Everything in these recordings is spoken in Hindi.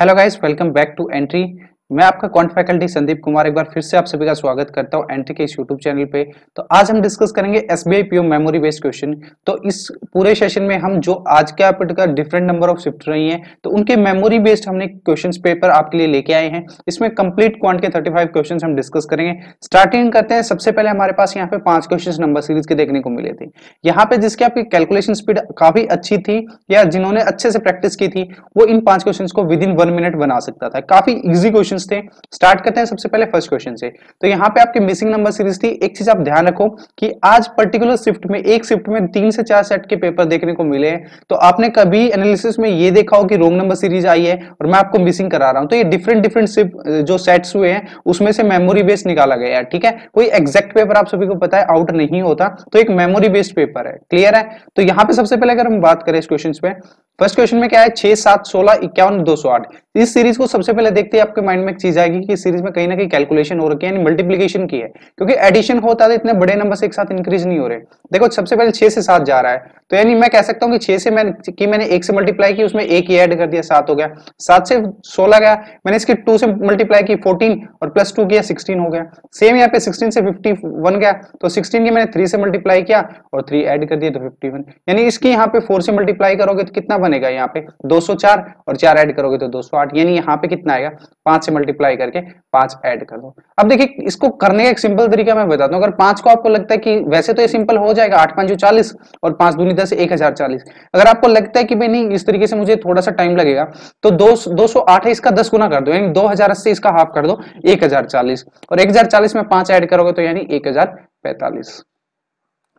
Hello guys, welcome back to entry. मैं आपका क्वांट फैकल्टी संदीप कुमार एक बार फिर से आप सभी का स्वागत करता हूं एंट्री के इस यूट्यूब चैनल पे। तो आज हम डिस्कस करेंगे SBI PO memory based question. तो इस पूरे सेशन में हम जो आज के particular different number of shift रही हैं तो उनके मेमोरी बेस्ड हमने क्वेश्चन पेपर आपके लिए लेके आए हैं। इसमें कंप्लीट क्वांट के 35 क्वेश्चन हम डिस्कस करेंगे। स्टार्टिंग करते हैं। सबसे पहले हमारे पास यहाँ पे 5 क्वेश्चन नंबर सीरीज के देखने को मिले थे यहाँ पे, जिसकी आपकी कैलकुलेशन स्पीड काफी अच्छी थी या जिन्होंने अच्छे से प्रैक्टिस की थी वो इन 5 क्वेश्चन को विद इन 1 मिनट बना सकता था। काफी इजी क्वेश्चन थे। स्टार्ट करते हैं सबसे पहले फर्स्ट क्वेश्चन से। तो यहाँ पे आपकी मिसिंग नंबर सीरीज थी। एक चीज आप ध्यान रखो कि आज पर्टिकुलर शिफ्ट में एक शिफ्ट में 3 से 4 सेट के पेपर देखने को मिले हैं। तो आपने कभी एनालिसिस में ये देखा हो कि रॉन्ग नंबर सीरीज आई है और मैं आपको मिसिंग करा रहा हूं, तो ये डिफरेंट शिफ्ट जो सेट्स हुए हैं उसमें से मेमोरी बेस्ड निकाला गया है। ठीक है, कोई एग्जैक्ट पेपर आप सभी को पता है आउट नहीं होता, तो एक मेमोरी बेस्ड पेपर है। क्लियर है? तो यहाँ पे सबसे पहले अगर हम बात करें इस क्वेश्चन पे, फर्स्ट क्वेश्चन में क्या है 6, 7, 16, 51, 208। इस सीरीज को सबसे पहले देखते ही आपके माइंड में एक चीज आएगी कि इस सीरीज में कहीं ना कहीं कैलकुलेशन हो रखी है, यानी मल्टीप्लिकेशन की है, क्योंकि एडिशन होता है इतने बड़े नंबर से एक साथ इंक्रीज नहीं हो रहे। देखो सबसे पहले 6 से 7 जा रहा है, तो यानी मैं कह सकता हूँ कि 6 से मैंने 1 से मल्टीप्लाई की, उसमें 1 ही ऐड कर दिया, 7 हो गया। 7 से 16 गया, मैंने इसकी 2 से मल्टीप्लाई की 14 और +2 किया 16 हो गया। सेम यहाँ पे 16 से 51 गया, तो 16 की मैंने 3 से मल्टीप्लाई किया और 3 ऐड कर दिया तो 51। यानी इसकी यहाँ पे 4 से मल्टीप्लाई करोगे तो कितना बनेगा यहाँ पे 204 और 4 ऐड करोगे तो 208। यानी यहाँ पे कितना आएगा 5 से मल्टीप्लाई करके 5 ऐड कर दो। अब देखिए इसको करने का एक सिंपल तरीका मैं बताता हूँ। अगर 5 को आपको लगता है कि वैसे तो ये सिंपल हो जाएगा, 8 5 40 और 5 दूनी 10 1040। अगर आपको लगता है कि भाई नहीं इस तरीके से मुझे थोड़ा सा टाइम लगेगा तो 208 है, इसका 10 गुना कर दो यानी 2080, इसका हाफ कर दो 1040 और 1040 में 5 ऐड करोगे तो यानी 1045।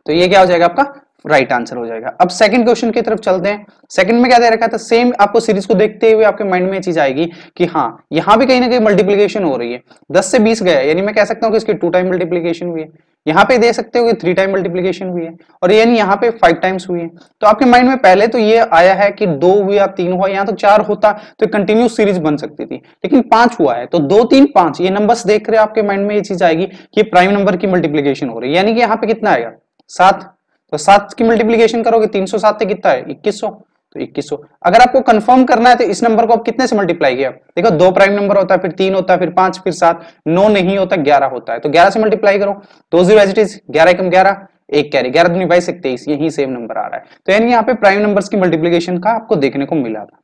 तो ये क्या हो जाएगा आपका राइट आंसर हो जाएगा। अब सेकंड क्वेश्चन की तरफ चलते हैं। सेकंड में क्या दे रखा था, सेम आपको सीरीज को देखते हुए आपके माइंड में ये चीज आएगी कि हाँ यहाँ भी कहीं ना कहीं मल्टीप्लिकेशन हो रही है। 10 से 20 गया, यानी मैं कह सकता हूँ कि इसकी 2 टाइम मल्टीप्लिकेशन हुई है। यहाँ पे दे सकते हो कि 3 टाइम मल्टीप्लिकेशन हुई है और यानी यहाँ पे 5 टाइम्स हुई है। तो आपके माइंड में पहले तो ये आया है कि 2 हुआ, 3 हुआ, यहाँ तो 4 होता तो कंटिन्यूस सीरीज बन सकती थी, लेकिन 5 हुआ है तो 2, 3, 5 ये नंबर्स देख रहे आपके माइंड में ये चीज आएगी कि प्राइम नंबर की मल्टीप्लिकेशन हो रही है। यानी कि यहाँ पे कितना आएगा 7, तो 7 की मल्टीप्लिकेशन करोगे 307 से कितना है 2100, तो 2100। अगर आपको कंफर्म करना है तो इस नंबर को आप कितने से मल्टीप्लाई किया, देखो 2 प्राइम नंबर होता है, फिर 3 होता है, फिर 5, फिर 7, 9 नहीं होता 11 होता है, तो 11 से मल्टीप्लाई करो। 20 as it is, 11 Ekam 11, 1 carry, 11 दूनी 22, 21, यही सेम नंबर आ रहा है। तो यानी यहाँ पे प्राइम नंबर्स की मल्टीप्लिकेशन का आपको देखने को मिला था।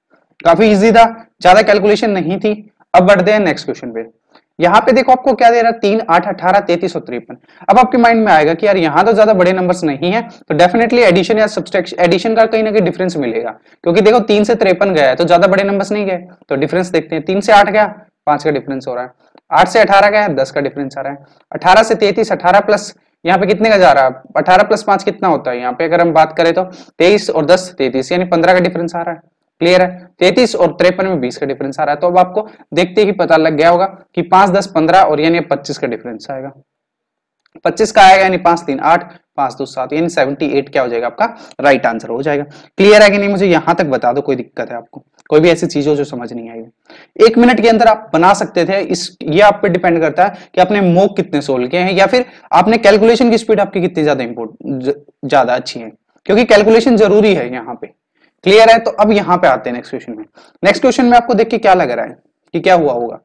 काफी इजी था, ज्यादा कैलकुलेशन नहीं थी। अब बढ़ते हैं नेक्स्ट क्वेश्चन पे। यहाँ पे देखो आपको क्या दे रहा है 3, 8, 18, 33 और 53। अब आपके माइंड में आएगा कि यार यहाँ तो ज्यादा बड़े नंबर्स नहीं है, तो डेफिनेटली एडिशन या सब्सट्रैक्शन, एडिशन का कहीं ना कहीं डिफरेंस मिलेगा, क्योंकि देखो 3 से 53 गया है तो ज्यादा बड़े नंबर्स नहीं गए। तो डिफरेंस देखते हैं, 3 से 8 गया 5 का डिफरेंस हो रहा है, 8 से 18 गया 10 का डिफरेंस आ रहा है, 18 से 33, 18 प्लस यहाँ पे कितने का जा रहा है 18 प्लस 5 कितना होता है, यहाँ पे अगर हम बात करें तो 23 और 10, 33, यानी 15 का डिफरेंस आ रहा है। क्लियर है? 33 और 53 में 20 का डिफरेंस आ रहा है। तो अब आपको देखते ही पता लग गया होगा कि 5, 10, 15 और यानी 25 का डिफरेंस आएगा। 25 का आएगा यानी 5, 3, 8, 5, 2, 7 यानी 78 क्या हो जाएगा आपका राइट आंसर हो जाएगा। क्लियर है कि नहीं मुझे यहाँ तक बता दो, कोई दिक्कत है आपको, कोई भी ऐसी चीज हो जो समझ नहीं आई हो 1 मिनट के अंदर आप बना सकते थे। इस ये आप पे डिपेंड करता है कि आपने मॉक कितने सोल्व किए हैं या फिर आपने कैलकुलेशन की स्पीड आपकी कितनी ज्यादा ज्यादा अच्छी है, क्योंकि कैलकुलेशन जरूरी है यहाँ पे। क्लियर है? तो अब यहाँ पे आते हैं नेक्स्ट क्वेश्चन में। नेक्स्ट क्वेश्चन में आपको देख के क्या लग रहा है कि क्या हुआ होगा,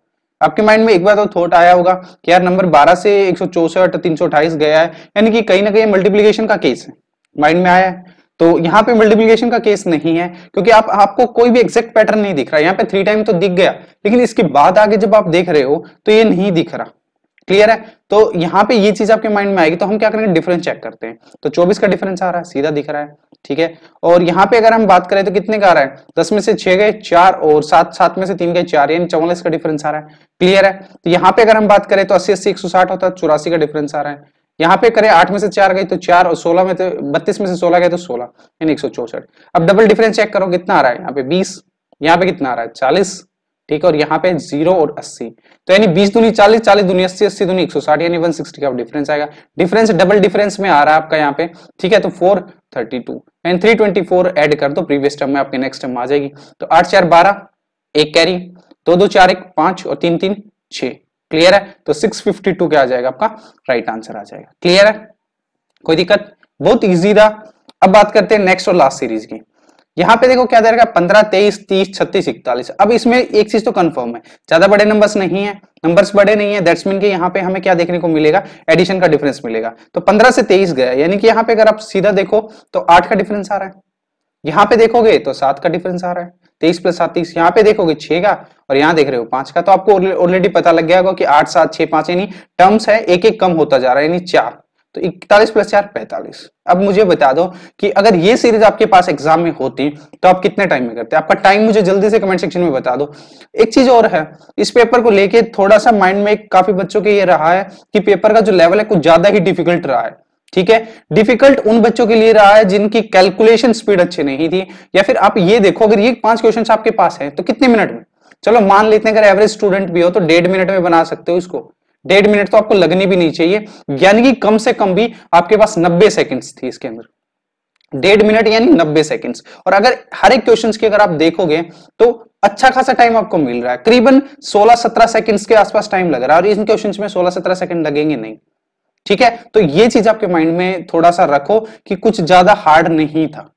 आपके माइंड में एक बार तो थॉट आया होगा कि यार नंबर 12 से 164 328 गया है, यानी कि कहीं ना कहीं मल्टीप्लिकेशन का केस है, माइंड में आया है। तो यहाँ पे मल्टीप्लिकेशन का केस नहीं है, क्योंकि आपको कोई भी एग्जैक्ट पैटर्न नहीं दिख रहा है। यहाँ पे 3 टाइम तो दिख गया, लेकिन इसके बाद आगे जब आप देख रहे हो तो ये नहीं दिख रहा। क्लियर है? तो यहाँ पे ये चीज आपके माइंड में आएगी। तो हम क्या करेंगे डिफरेंस चेक करते हैं। तो 24 का डिफरेंस आ रहा है, सीधा दिख रहा है, ठीक है। और यहाँ पे अगर हम बात करें तो कितने का आ रहा है 10 में से 6 गए 4 और 7 में से 3 गए 4, यानी 44 का डिफरेंस आ रहा है। क्लियर है? तो यहाँ पे अगर हम बात करें तो 80, 80, 160 होता है, 84 का डिफरेंस आ रहा है। यहाँ पे करें 8 में से 4 गई तो 4 और 32 में से 16 गए तो 16, यानी 164। अब डबल डिफरेंस चेक करो कितना आ रहा है, यहाँ पे 20, यहाँ पे कितना आ रहा है 40, ठीक है, और यहाँ पे 0 और 80, तो यानी 20 दूनी 40, 40 दूनी 80, 80 दूनी 160 यानी 160 का डिफरेंस आएगा। डिफरेंस डबल डिफरेंस में आ रहा है आपका यहाँ पे, ठीक है। तो 432 एंड 324 एड कर दो प्रीवियस टर्म में, आपके नेक्स्ट टर्म आ जाएगी। तो 8, 4, 12, 1 कैरी, 2, 2, 4, 1, 5 और 3, 3, 6। क्लियर है? तो 652 क्या आ जाएगा आपका राइट आंसर आ जाएगा। क्लियर है? कोई दिक्कत, बहुत ईजी था। अब बात करते हैं नेक्स्ट और लास्ट सीरीज की। यहाँ पे देखो क्या दे रखा है 15, 23, 30, 36, 41। अब इसमें एक चीज तो कंफर्म है, ज्यादा बड़े नंबर्स नहीं है, नंबर्स बड़े नहीं है, दैट्स मीन कि यहाँ पे हमें क्या देखने को मिलेगा, एडिशन का डिफरेंस मिलेगा। तो 15 से 23 गया, यानी कि यहाँ पे अगर आप सीधा देखो तो 8 का डिफरेंस आ रहा है, यहाँ पे देखोगे तो 7 का डिफरेंस आ रहा है, 23 + 7 = 30, यहाँ पे देखोगे 6 का और यहाँ देख रहे हो 5 का। तो आपको ऑलरेडी पता लग गया होगा कि 8, 7, 6, 5 यानी टर्म्स है, एक एक कम होता जा रहा है, यानी 4। तो 41 + 4 = 45। अब मुझे बता दो कि अगर ये सीरीज आपके पास एग्जाम में होती तो आप कितने टाइम में करते? आपका टाइम मुझे जल्दी से कमेंट सेक्शन में बता दो। एक चीज और है, इस पेपर को लेके थोड़ा सा माइंड में काफी बच्चों के ये रहा है कि पेपर का जो लेवल है कुछ ज्यादा ही डिफिकल्ट रहा है। ठीक है, डिफिकल्ट उन बच्चों के लिए रहा है जिनकी कैलकुलेशन स्पीड अच्छी नहीं थी, या फिर आप ये देखो अगर ये 5 क्वेश्चन आपके पास है तो कितने मिनट में, चलो मान लेते हैं अगर एवरेज स्टूडेंट भी हो तो 1.5 मिनट में बना सकते हो इसको। 1.5 मिनट तो आपको लगनी भी नहीं चाहिए, यानी कि कम से कम भी आपके पास 90 सेकंड्स थी इसके अंदर, 1.5 मिनट यानी 90 सेकंड्स। और अगर हर एक क्वेश्चन की अगर आप देखोगे तो अच्छा खासा टाइम आपको मिल रहा है, करीबन 16-17 सेकंड्स के आसपास टाइम लग रहा है, और इन क्वेश्चन में 16-17 सेकंड लगेंगे नहीं। ठीक है, तो ये चीज आपके माइंड में थोड़ा सा रखो कि कुछ ज्यादा हार्ड नहीं था।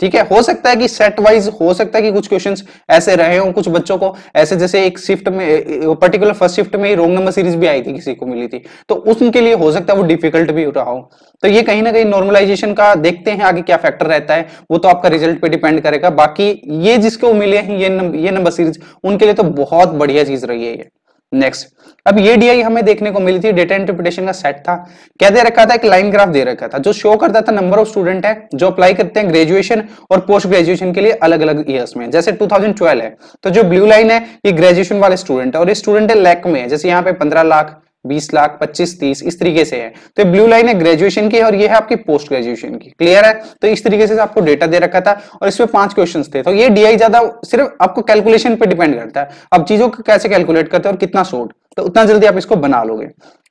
ठीक है, हो सकता है कि सेट वाइज हो सकता है कि कुछ क्वेश्चंस ऐसे रहे हों, कुछ बच्चों को ऐसे, जैसे एक शिफ्ट में पर्टिकुलर फर्स्ट शिफ्ट में ही रोंग नंबर सीरीज भी आई थी, किसी को मिली थी, तो उनके लिए हो सकता है वो डिफिकल्ट भी रहा हो। तो ये कहीं ना कहीं नॉर्मलाइजेशन का देखते हैं आगे क्या फैक्टर रहता है, वो तो आपका रिजल्ट पे डिपेंड करेगा। बाकी ये जिसको मिले हैं ये नंबर सीरीज, उनके लिए तो बहुत बढ़िया चीज रही है ये। नेक्स्ट, अब ये डीआई हमें देखने को मिली थी, डेटा इंटरप्रिटेशन का सेट था। क्या दे रखा था, एक लाइन ग्राफ दे रखा था जो शो करता था नंबर ऑफ स्टूडेंट है जो अप्लाई करते हैं ग्रेजुएशन और पोस्ट ग्रेजुएशन के लिए अलग अलग ईयर्स में। जैसे 2012 है तो जो ब्लू लाइन है ये ग्रेजुएशन वाले स्टूडेंट है, और ये स्टूडेंट है लैक में है, जैसे यहाँ पे 15 लाख, 20 लाख, 25, 30 इस तरीके से है। तो ब्लू लाइन है ग्रेजुएशन की और ये है आपकी पोस्ट ग्रेजुएशन की। क्लियर है, तो इस तरीके से आपको डेटा दे रखा था और इसमें 5 क्वेश्चंस थे। तो ये डीआई ज्यादा सिर्फ आपको कैलकुलेशन पे डिपेंड करता है, आप चीजों को कैसे कैलकुलेट करते हैं और कितना शॉर्ट, तो उतना जल्दी आप इसको बना लोगे।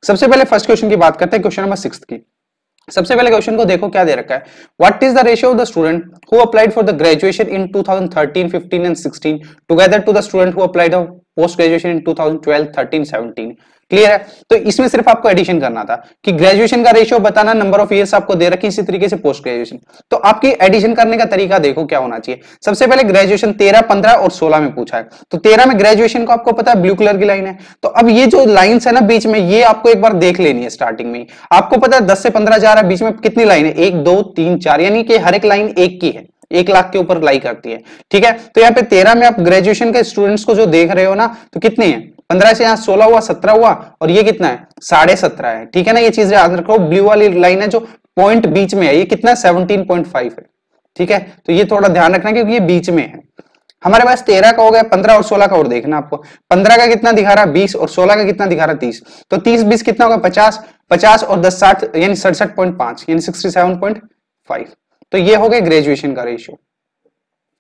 सबसे पहले फर्स्ट क्वेश्चन की बात करते हैं, क्वेश्चन नंबर 6 की। सबसे पहले क्वेश्चन को देखो क्या दे रखा है, what is the ratio of the student who applied for the graduation in 2013, 15 and 16 together to the student who applied for post graduation in 2012, 13, 17। Clear है, तो इसमें सिर्फ आपको एडिशन करना था कि ग्रेजुएशन का रेशियो बताना, नंबर ऑफ इयर्स आपको दे रखी, इसी तरीके से पोस्ट ग्रेजुएशन। तो आपकी एडिशन करने का तरीका देखो क्या होना चाहिए। सबसे पहले ग्रेजुएशन 13, 15 और 16 में पूछा है, तो 13 में ग्रेजुएशन को आपको पता है ब्लू कलर की लाइन है, तो अब ये जो लाइन्स है ना बीच में, ये आपको एक बार देख लेनी है। स्टार्टिंग में आपको पता है 10 से 15 जा रहा है, बीच में कितनी लाइन है, 1, 2, 3, 4, यानी कि हर एक लाइन एक की है, 1 लाख के ऊपर लाई करती है। ठीक है, तो यहाँ पे 13 में आप ग्रेजुएशन के स्टूडेंट्स को जो देख रहे हो ना, तो कितने हैं, 15 से यहाँ 16 हुआ, 17 हुआ, और ये कितना है, 17.5 है। ठीक है ना, ये चीज याद रखो, ब्लू वाली लाइन है जो पॉइंट बीच में है, ये कितना 17.5 है। ठीक है, तो ये थोड़ा ध्यान रखना क्योंकि ये बीच में है। हमारे पास 13 का हो गया, 15 और 16 का और देखना आपको। 15 का कितना दिखा रहा है, 20, और 16 का कितना दिखा रहा है, 30। तो 30, 20 कितना होगा, 50, 50 और 10, 60 यानी 67.5 यानी 67.5। तो ये हो गया ग्रेजुएशन का रेशियो।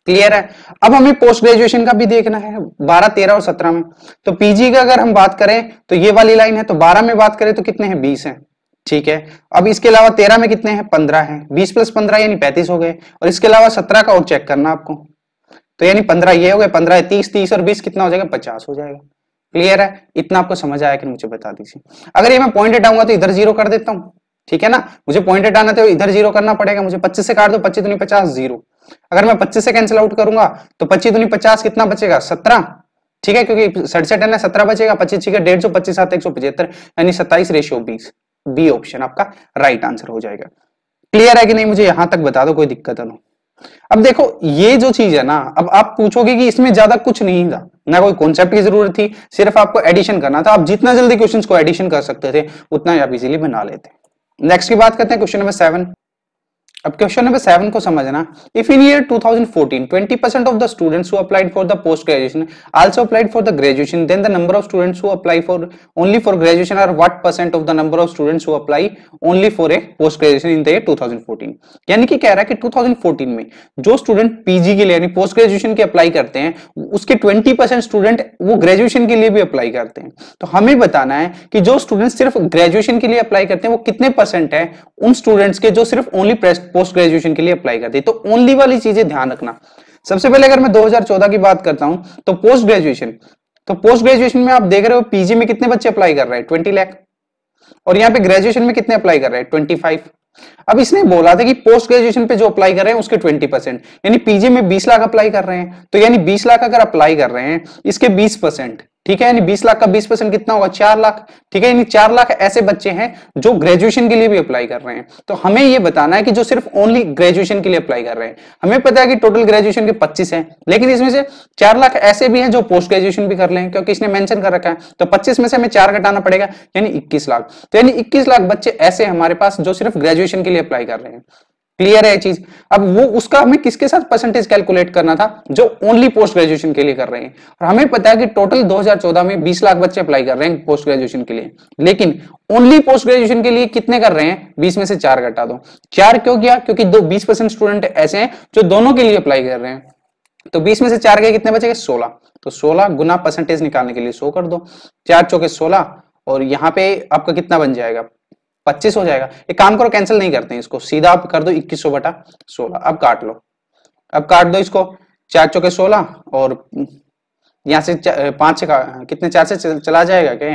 क्लियर है, अब हमें पोस्ट ग्रेजुएशन का भी देखना है 12, 13 और 17 में। तो पीजी का अगर हम बात करें तो ये वाली लाइन है, तो 12 में बात करें तो कितने हैं, 20 हैं। ठीक है, अब इसके अलावा 13 में कितने हैं, 15 हैं, 20 + 15 यानी 35 हो गए, और इसके अलावा 17 का और चेक करना आपको, तो यानी 15 ये हो गए, 15 30, 30 और 20 कितना हो जाएगा, 50 हो जाएगा। क्लियर है, इतना आपको समझ आया कि मुझे बता दीजिए। अगर ये मैं पॉइंट हटाऊंगा तो इधर 0 कर देता हूँ। ठीक है ना, मुझे पॉइंट हटाना था, इधर 0 करना पड़ेगा, मुझे 25 से काट दो, 25 दूनी 50, 0। अगर मैं 25 से कैंसिल आउट करूंगा तो 25 दूनी 50 कितना बचेगा, 17। ठीक है, क्योंकि 67 है ना, 17 बचेगा, 25 का 150, 25 7, 175 यानी 27:20। बी ऑप्शन आपका राइट आंसर हो जाएगा। क्लियर है कि नहीं, मुझे यहां तक बता दो, कोई दिक्कत ना हो। अब देखो ये जो चीज है ना, अब आप पूछोगे कि इसमें ज्यादा कुछ नहीं था ना, कोई कॉन्सेप्ट की जरूरत थी, सिर्फ आपको एडिशन करना था। आप जितना जल्दी क्वेश्चन को एडिशन कर सकते थे उतना ही आप इजिली बना लेते। नेक्स्ट की बात करते हैं, क्वेश्चन नंबर 7। अब क्वेश्चन नंबर 7 को समझना, if in year 2014 20% of the students who applied for the post graduation also applied for the graduation, then the number of students who apply for only for graduation are what percent of the number of students who apply only for a post graduation in the year 2014। यानी कि कह रहा है कि 2014 में जो स्टूडेंट पीजी के लिए यानी पोस्ट ग्रेजुएशन के अप्लाई करते हैं, उसके 20% स्टूडेंट वो ग्रेजुएशन के लिए भी अप्लाई करते हैं। तो हमें बताना है कि जो स्टूडेंट सिर्फ ग्रेजुएशन के लिए अप्लाई करते हैं वो कितने परसेंट है उन स्टूडेंट्स के जो सिर्फ ओनली पोस्ट ग्रेजुएशन के लिए अप्लाई करती है। तो ओनली वाली चीजें ध्यान रखना। सबसे पहले अगर मैं 2014 की बात करता हूं तो पोस्ट ग्रेजुएशन में आप देख रहे हो पीजी में कितने बच्चे अप्लाई कर रहे हैं, 20 लाख, और यहां पे ग्रेजुएशन में कितने अप्लाई कर रहे हैं, 25। अब इसने बोला था कि पोस्ट ग्रेजुएशन पे जो अप्लाई कर रहे हैं उसके 20%, यानी पीजी में 20 लाख अप्लाई कर रहे हैं, तो यानी 20 लाख अगर अप्लाई कर रहे हैं इसके 20%, ठीक है, यानी 20 लाख का 20% कितना होगा, 4 लाख, ठीक है, यानी 4 लाख ऐसे बच्चे हैं जो ग्रेजुएशन के लिए भी अप्लाई कर रहे हैं। तो हमें यह बताना है कि जो सिर्फ ओनली ग्रेजुएशन के लिए अप्लाई कर रहे हैं, हमें पता है कि टोटल ग्रेजुएशन के 25 हैं, लेकिन इसमें से 4 लाख ऐसे भी हैं जो पोस्ट ग्रेजुएशन भी कर लें, क्योंकि इसने मेंशन कर रखा है, तो 25 में से हमें 4 घटाना पड़ेगा, यानी 21 लाख। तो यानी 21 लाख बच्चे ऐसे हमारे पास जो सिर्फ ग्रेजुएशन के लिए अप्लाई कर रहे हैं। क्लियर है चीज। अब वो उसका हमें किसके साथ परसेंटेज कैलकुलेट करना था, जो ओनली पोस्ट ग्रेजुएशन के लिए कर रहे हैं, और हमें पता है कि टोटल 2014 में 20 लाख बच्चे अप्लाई कर रहे हैं पोस्ट ग्रेजुएशन के लिए, लेकिन ओनली पोस्ट ग्रेजुएशन के लिए कितने कर रहे हैं, 20 में से 4 घटा दो। 4 क्यों किया, क्योंकि 20% स्टूडेंट ऐसे हैं जो दोनों के लिए अप्लाई कर रहे हैं, तो 20 में से 4 गए कितने बचेगा, 16, तो 16 गुना परसेंटेज निकालने के लिए 100 कर दो, 4 चौके 16, और यहाँ पे आपका कितना बन जाएगा, 25 हो जाएगा। एक काम करो, कैंसिल नहीं करते हैं इसको, सीधा आप कर दो 2100 बटा 16, अब काट लो, अब काट दो इसको, 4 चौके 16 और यहाँ से 5 से कितने, 4 से चला जाएगा, क्या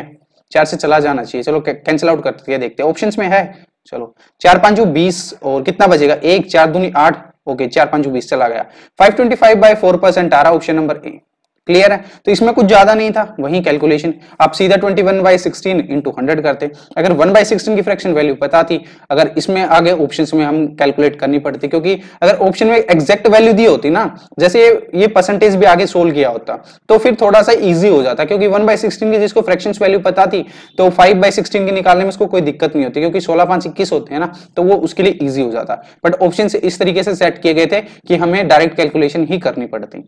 4 से चला जाना चाहिए, चलो कैंसिल आउट करते हैं, देखते हैं ऑप्शंस में है, चलो 4 5 20 और कितना बचेगा 1, 4 दूनी 8, ओके 4 5 20 चला गया, 525/4% आ रहा ऑप्शन नंबर ए। क्लियर है, तो इसमें कुछ ज्यादा नहीं था, वही कैलकुलेशन आप सीधा 21/16 इंटू 100 करते, अगर 1/16 की फ्रैक्शन वैल्यू पता थी, अगर इसमें आगे ऑप्शंस में हम कैलकुलेट करनी पड़ती, क्योंकि अगर ऑप्शन में एग्जैक्ट वैल्यू दी होती ना, जैसे ये परसेंटेज भी आगे सोल्व किया होता तो फिर थोड़ा सा इजी हो जाता, क्योंकि 1/16 की जिसको फ्रैक्शन वैल्यू पता थी तो 5/16 की निकालने में उसको कोई दिक्कत नहीं होती, क्योंकि 16 5 21 होते हैं ना, तो वो उसके लिए ईजी हो जाता, बट ऑप्शन इस तरीके से सेट किए गए थे कि हमें डायरेक्ट कैलकुलेशन ही करनी पड़ती।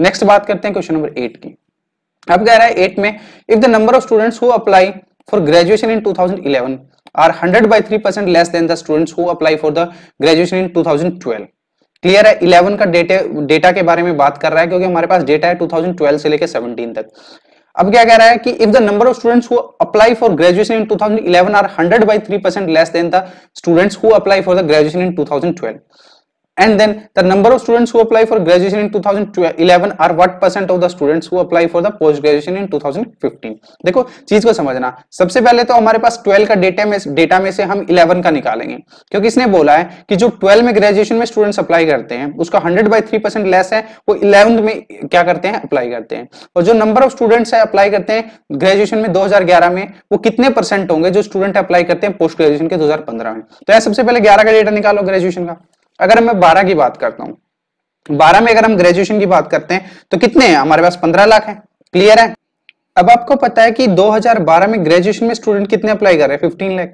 नेक्स्ट बात करते हैं क्वेश्चन नंबर 8 की। अब कह रहा है 8 में if the number of students who apply for graduation in 2011 are 100/3% less than the students who apply for the graduation in 2012। Clear है, 11 का डेटा के बारे में बात कर रहा है, क्योंकि हमारे पास डेटा है 2012 से लेकर 17 तक। अब क्या कह रहा है कि if the number of students who apply for graduation in 2011 are 100/3% less than the students who apply for the graduation in 2012 and then the number of students who apply for graduation in 2011 are what percent of the students who apply for the post graduation in 2015। देखो चीज को समझना, सबसे पहले तो हमारे पास 12 का डेटा में से हम 11 का निकालेंगे, क्योंकि इसने बोला है कि जो 12 में ग्रेजुएशन में स्टूडेंट्स अप्लाई करते हैं उसका 100/3% लेस है, वो 11 में क्या करते हैं, अप्लाई करते हैं, और जो नंबर ऑफ स्टूडेंट्स है अप्लाई करते हैं ग्रेजुएशन में 2011 में वो कितने परसेंट होंगे जो स्टूडेंट अप्लाई करते हैं पोस्ट ग्रेजुएशन के 2015 में। तो यार सबसे पहले 11 का डेटा निकालो ग्रेजुएशन का। अगर मैं 12 की बात करता हूं, 12 में अगर हम ग्रेजुएशन की बात करते हैं तो कितने हैं हमारे पास, 15 लाख है। क्लियर है, अब आपको पता है कि 2012 में ग्रेजुएशन में स्टूडेंट कितने अप्लाई कर रहे हैं, 15 लाख,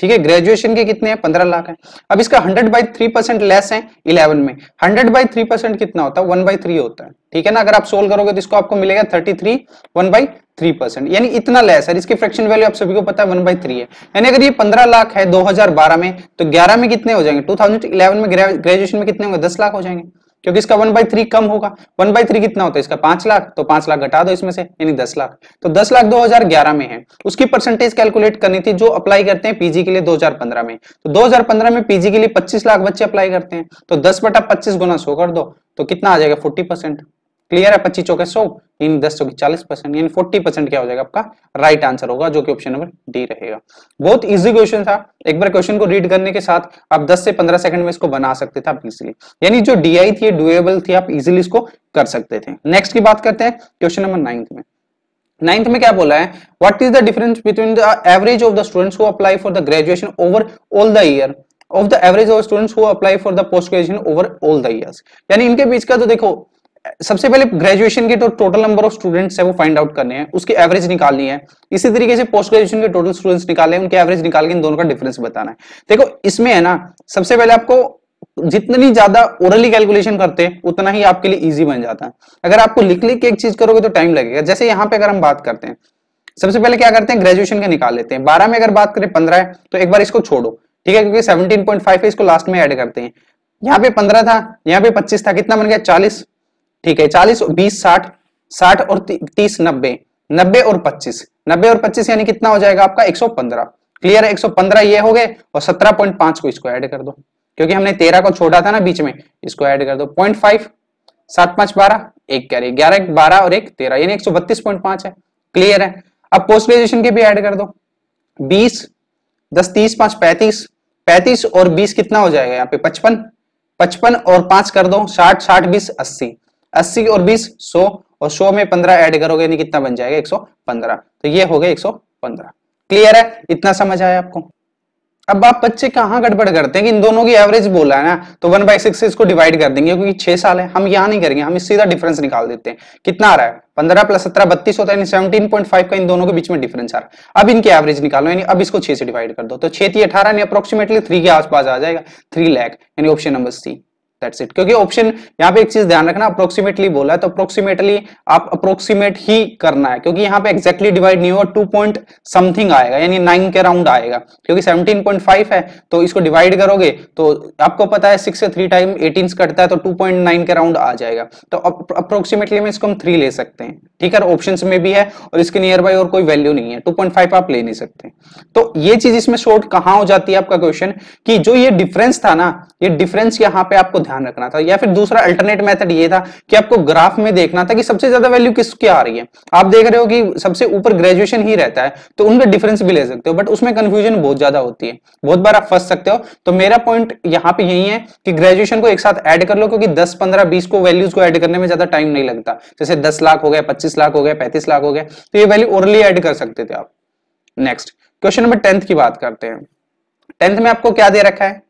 ठीक है, ग्रेजुएशन के कितने हैं, 15 लाख है। अब इसका 100/3% लेस है 11 में, 100/3% कितना होता है, 1/3 होता है, ठीक है ना, अगर आप सोल्व करोगे तो इसको आपको मिलेगा 33 1/3%, यानी इतना लेस है, इसकी फ्रैक्शन वैल्यू आप सभी को पता है 1/3 है, यानी अगर ये 15 लाख है 2012 में तो 11 में कितने हो जाएंगे, 2011 में ग्रेजुएशन में कितने होंगे, 10 लाख हो जाएंगे, क्योंकि इसका 1/3 कम होगा, 1/3 कितना होता है इसका, 5 लाख, तो 5 लाख घटा दो इसमें से यानी 10 लाख, तो 10 लाख 2011 में है। उसकी परसेंटेज कैलकुलेट करनी थी जो अप्लाई करते हैं पीजी के लिए 2015 में, तो 2015 में पीजी के लिए 25 लाख बच्चे अप्लाई करते हैं, तो 10/25 गुना 100 कर दो तो कितना आ जाएगा, 40%। क्लियर है, 25 चौके 100 इन 10 चौके 40% यानी 40% क्या हो जाएगा आपका राइट आंसर होगा, जो कि ऑप्शन नंबर डी रहेगा। बहुत इजी क्वेश्चन था, एक बार क्वेश्चन को रीड करने के साथ आप 10 से 15 सेकंड में इसको बना सकते थे आप इजीली, यानी जो डीआई थी डुएबल थी, आप इजीली इसको कर सकते थे। नेक्स्ट की बात करते हैं क्वेश्चन नंबर 9th में क्या बोला है, what is the difference between the average of the students who apply for the graduation over all the year of the average of students who apply for the post graduation over all the years. यानी इनके बीच का, तो देखो सबसे पहले ग्रेजुएशन के तो टोटल नंबर ऑफ स्टूडेंट्स है वो फाइंड आउट करने हैं, उसकी एवरेज निकालनी है, इसी तरीके से पोस्ट ग्रेजुएशन के टोटल स्टूडेंट्स निकाले, उनके एवरेज निकाल के इन दोनों का डिफरेंस बताना है। देखो इसमें है ना, सबसे पहले आपको जितनी ज्यादा ओरली कैलकुलेशन करते हैं उतना ही आपके लिए इजी बन जाता है, अगर आपको लिख के एक चीज करोगे तो टाइम लगेगा। जैसे यहाँ पे अगर हम बात करते हैं, सबसे पहले क्या करते हैं, ग्रेजुएशन के निकाल लेते हैं, 12 में अगर बात करें 15 है तो एक बार इसको छोड़ो, ठीक है, क्योंकि 17.5 है, इसको लास्ट में एड करते हैं, यहाँ पे 15 था, यहाँ पे 25 था, कितना बन गया 40, ठीक है, 40 20 60 और 30 90 और 25 यानी कितना हो जाएगा आपका 115। क्लियर है, 115 ये हो गए और 17.5 को इसको ऐड कर दो, क्योंकि हमने 13 को छोड़ा था ना बीच में, इसको ऐड कर दो 0.5, 7 5 12, एक कह रही 11 12 और एक 13 यानी 132.5 है। क्लियर है, अब पोस्ट ग्रेजुएशन के भी ऐड कर दो, 20 10 30 5 35 35 और 20 कितना हो जाएगा यहाँ पे 55, 55 और 5 कर दो 60, 60 20 80, 80 और 20 100 और 100 में 15 ऐड करोगे यानी कितना बन जाएगा 115। तो ये हो गया 115। क्लियर है, इतना समझ आया आपको। अब आप बच्चे कहाँ गड़बड़ करते हैं कि इन दोनों की एवरेज बोला है ना, तो 1/6 से इसको डिवाइड कर देंगे क्योंकि 6 साल है। हम यहाँ नहीं करेंगे, हम सीधा डिफरेंस निकाल देते हैं। कितना आ रहा है 15 + 17 32 होता है, 17.5 का इन दोनों के बीच में डिफरेंस आ रहा है। अब इनकी एवरेज निकालो, यानी अब इसको 6 से डिवाइड कर दो, तो 6 × 18 अप्रोक्सीमेटली 3 के आसपास आ जाएगा, 3 लाख, यानी option number C, that's it. क्योंकि ऑप्शन यहाँ पे एक चीज ध्यान रखना, अप्रोक्सीमेटली बोला है तो अप्रोक्सीमेटली आप अप्रोक्सीमेट ही करना है, क्योंकि यहाँ पे एक्जैक्टली डिवाइड नहीं होगा, 2 पॉइंट समथिंग आएगा, यानी 9 के राउंड आएगा, क्योंकि 17.5 है तो इसको डिवाइड करोगे तो आपको पता है 6 से 3 टाइम 18 कटता है, तो 2.9 के राउंड आ जाएगा। तो अप्रोक्सीमेटली में इसको हम 3 ले सकते हैं, ठीक है, ऑप्शन में भी है और इसके नियर बाय और कोई वैल्यू नहीं है, 2.5 आप ले नहीं सकते। तो ये चीज इसमें शॉर्ट कहाँ हो जाती है आपका क्वेश्चन की जो ये डिफरेंस था ना, ये डिफरेंस यहाँ पे आपको ध्यान रखना था। या फिर दूसरा अल्टरनेट मेथड ये था कि आपको ग्राफ में देखना था कि सबसे ज्यादा वैल्यू किसकी आ रही है। आप देख रहे हो कि सबसे ऊपर ग्रेजुएशन ही रहता है तो उनका डिफरेंस भी ले सकते हो, बट उसमें कंफ्यूजन बहुत ज्यादा होती है, बहुत बार आप फंस सकते हो। तो मेरा पॉइंट यहाँ पे यही है कि ग्रेजुएशन को एक साथ ऐड कर लो, क्योंकि 10 15 20 को वैल्यूज को ऐड करने में ज्यादा टाइम नहीं लगता। जैसे 10 लाख हो गया, 25 लाख हो गया, 35 लाख हो गया, तो ये वैल्यू ओरली ऐड कर सकते थे आप। नेक्स्ट क्वेश्चन नंबर 10 की बात करते हैं। 10th में आपको क्या दे रखा है,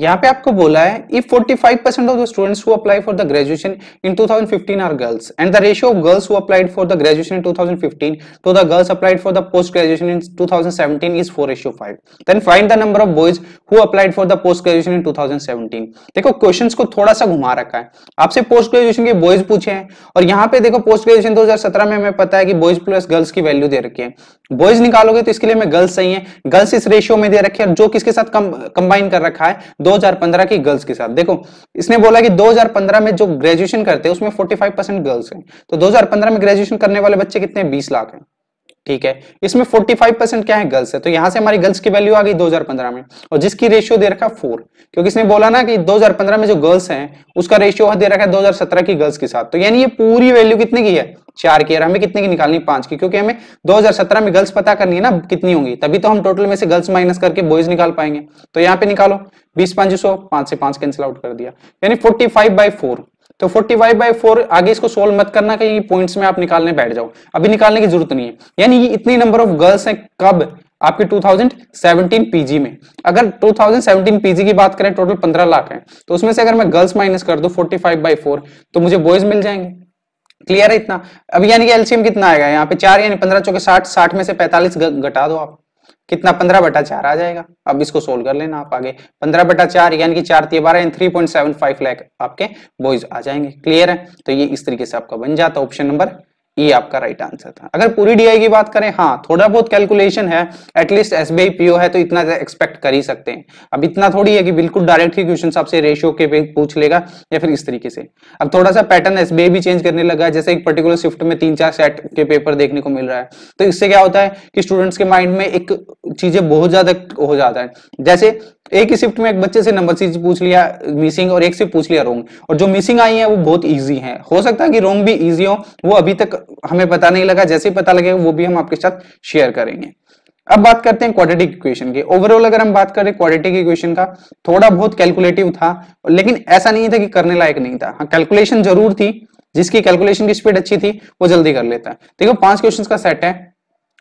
यहाँ पे आपको बोला है if 45% of the students who apply for the graduation in 2015 are girls and the ratio of girls who applied for the graduation in 2015 to the girls applied for the post graduation in 2017 is 4:5, then find the number of boys who applied for the post graduation in 2017। देखो क्वेश्चंस को थोड़ा सा घुमा रखा है, आपसे पोस्ट ग्रेजुएशन के बॉयज पूछे हैं और यहाँ पे देखो पोस्ट ग्रेजुएशन 2017 में हमें पता है कि बॉयज प्लस गर्ल्स की वैल्यू दे रखी है। बॉयज निकालोगे तो इसके लिए मैं गर्ल्स सही है, गर्ल्स इस रेशियो में दे रखे है जो किसके साथ कंबाइन कर रखा है 2015 की गर्ल्स के साथ। देखो इसने बोला कि 2015 में जो ग्रेजुएशन करते हैं उसमें 45% गर्ल्स हैं, तो 2015 में ग्रेजुएशन करने वाले बच्चे कितने 20 लाख हैं, ठीक है, इसमें 45% क्या है गर्ल्स है, तो यहां से हमारी गर्ल्स की वैल्यू आ गई 2015 में, और जिसकी रेशियो दे रखा 4, क्योंकि इसने बोला ना कि 2015 में जो गर्ल्स हैं उसका रेशियो दे रखा है 2017 की गर्ल्स के साथ। तो यानी ये पूरी वैल्यू कितने की है 4 की, और हमें कितने की निकालनी 5 की, क्योंकि हमें 2017 में गर्ल्स पता करनी है ना कितनी होंगी, तभी तो हम टोटल में से गर्ल्स माइनस करके बॉयज निकाल पाएंगे। तो यहाँ पे निकालो 20 500, 5 से 5 कैंसिल आउट कर दिया, यानी 45/4। तो 45/4 आगे इसको सोल्व मत करना कि पॉइंट्स में आप निकालने बैठ जाओ, अभी निकालने की जरूरत नहीं है। यानी इतनी नंबर ऑफ गर्ल्स हैं कब आपके 2017 पीजी में, अगर 2017 पीजी की बात करें टोटल 15 लाख है, तो उसमें से अगर मैं गर्ल्स माइनस कर दूं 45/4 तो मुझे बॉयज मिल जाएंगे। क्लियर है इतना। अब यानी कि एलसीएम कितना आएगा यहाँ पे 4, यानी 15 × 4 60 में से 45 घटा दो आप, कितना 15/4 आ जाएगा। अब इसको सोल्व कर लेना आप आगे, 15/4 यानी कि 4 × 12 3.75 लाख आपके बॉयज आ जाएंगे। क्लियर है, तो ये इस तरीके से आपका बन जाता, ऑप्शन नंबर ये आपका राइट आंसर था। अगर पूरी डीआई की बात करें, हाँ थोड़ा बहुत कैलकुलेशन है, एटलीस्ट एसबीआई पीओ है तो इतना एक्सपेक्ट कर ही सकते हैं। अब इतना थोड़ी है कि बिल्कुल डायरेक्ट ही क्वेश्चन आपसे रेशियो के पे पूछ लेगा या फिर इस तरीके से। अब थोड़ा सा पैटर्न एसबीआई भी चेंज करने लगा है, जैसे एक पर्टिकुलर शिफ्ट में 3-4 सेट के पेपर देखने को मिल रहा है, तो इससे क्या होता है कि स्टूडेंट्स के माइंड में एक चीजें बहुत ज्यादा हो जाता है। जैसे एक ही शिफ्ट में एक बच्चे से नंबर सीरीज पूछ लिया मिसिंग और एक से पूछ लिया रोंग, और जो मिसिंग आई है वो बहुत इजी है, हो सकता है कि रोंग भी इजी हो, वो अभी तक हमें पता नहीं लगा, जैसे ही पता लगेगा वो भी हम आपके साथ शेयर करेंगे। अब बात करते हैं क्वाड्रेटिक इक्वेशन की। ओवरऑल अगर हम बात करें क्वाड्रेटिक इक्वेशन का, थोड़ा बहुत कैलकुलेटिव था लेकिन ऐसा नहीं था कि करने लायक नहीं था। हाँ कैलकुलेशन जरूर थी, जिसकी कैलकुलेशन की स्पीड अच्छी थी वो जल्दी कर लेता है। देखो 5 क्वेश्चन का सेट है,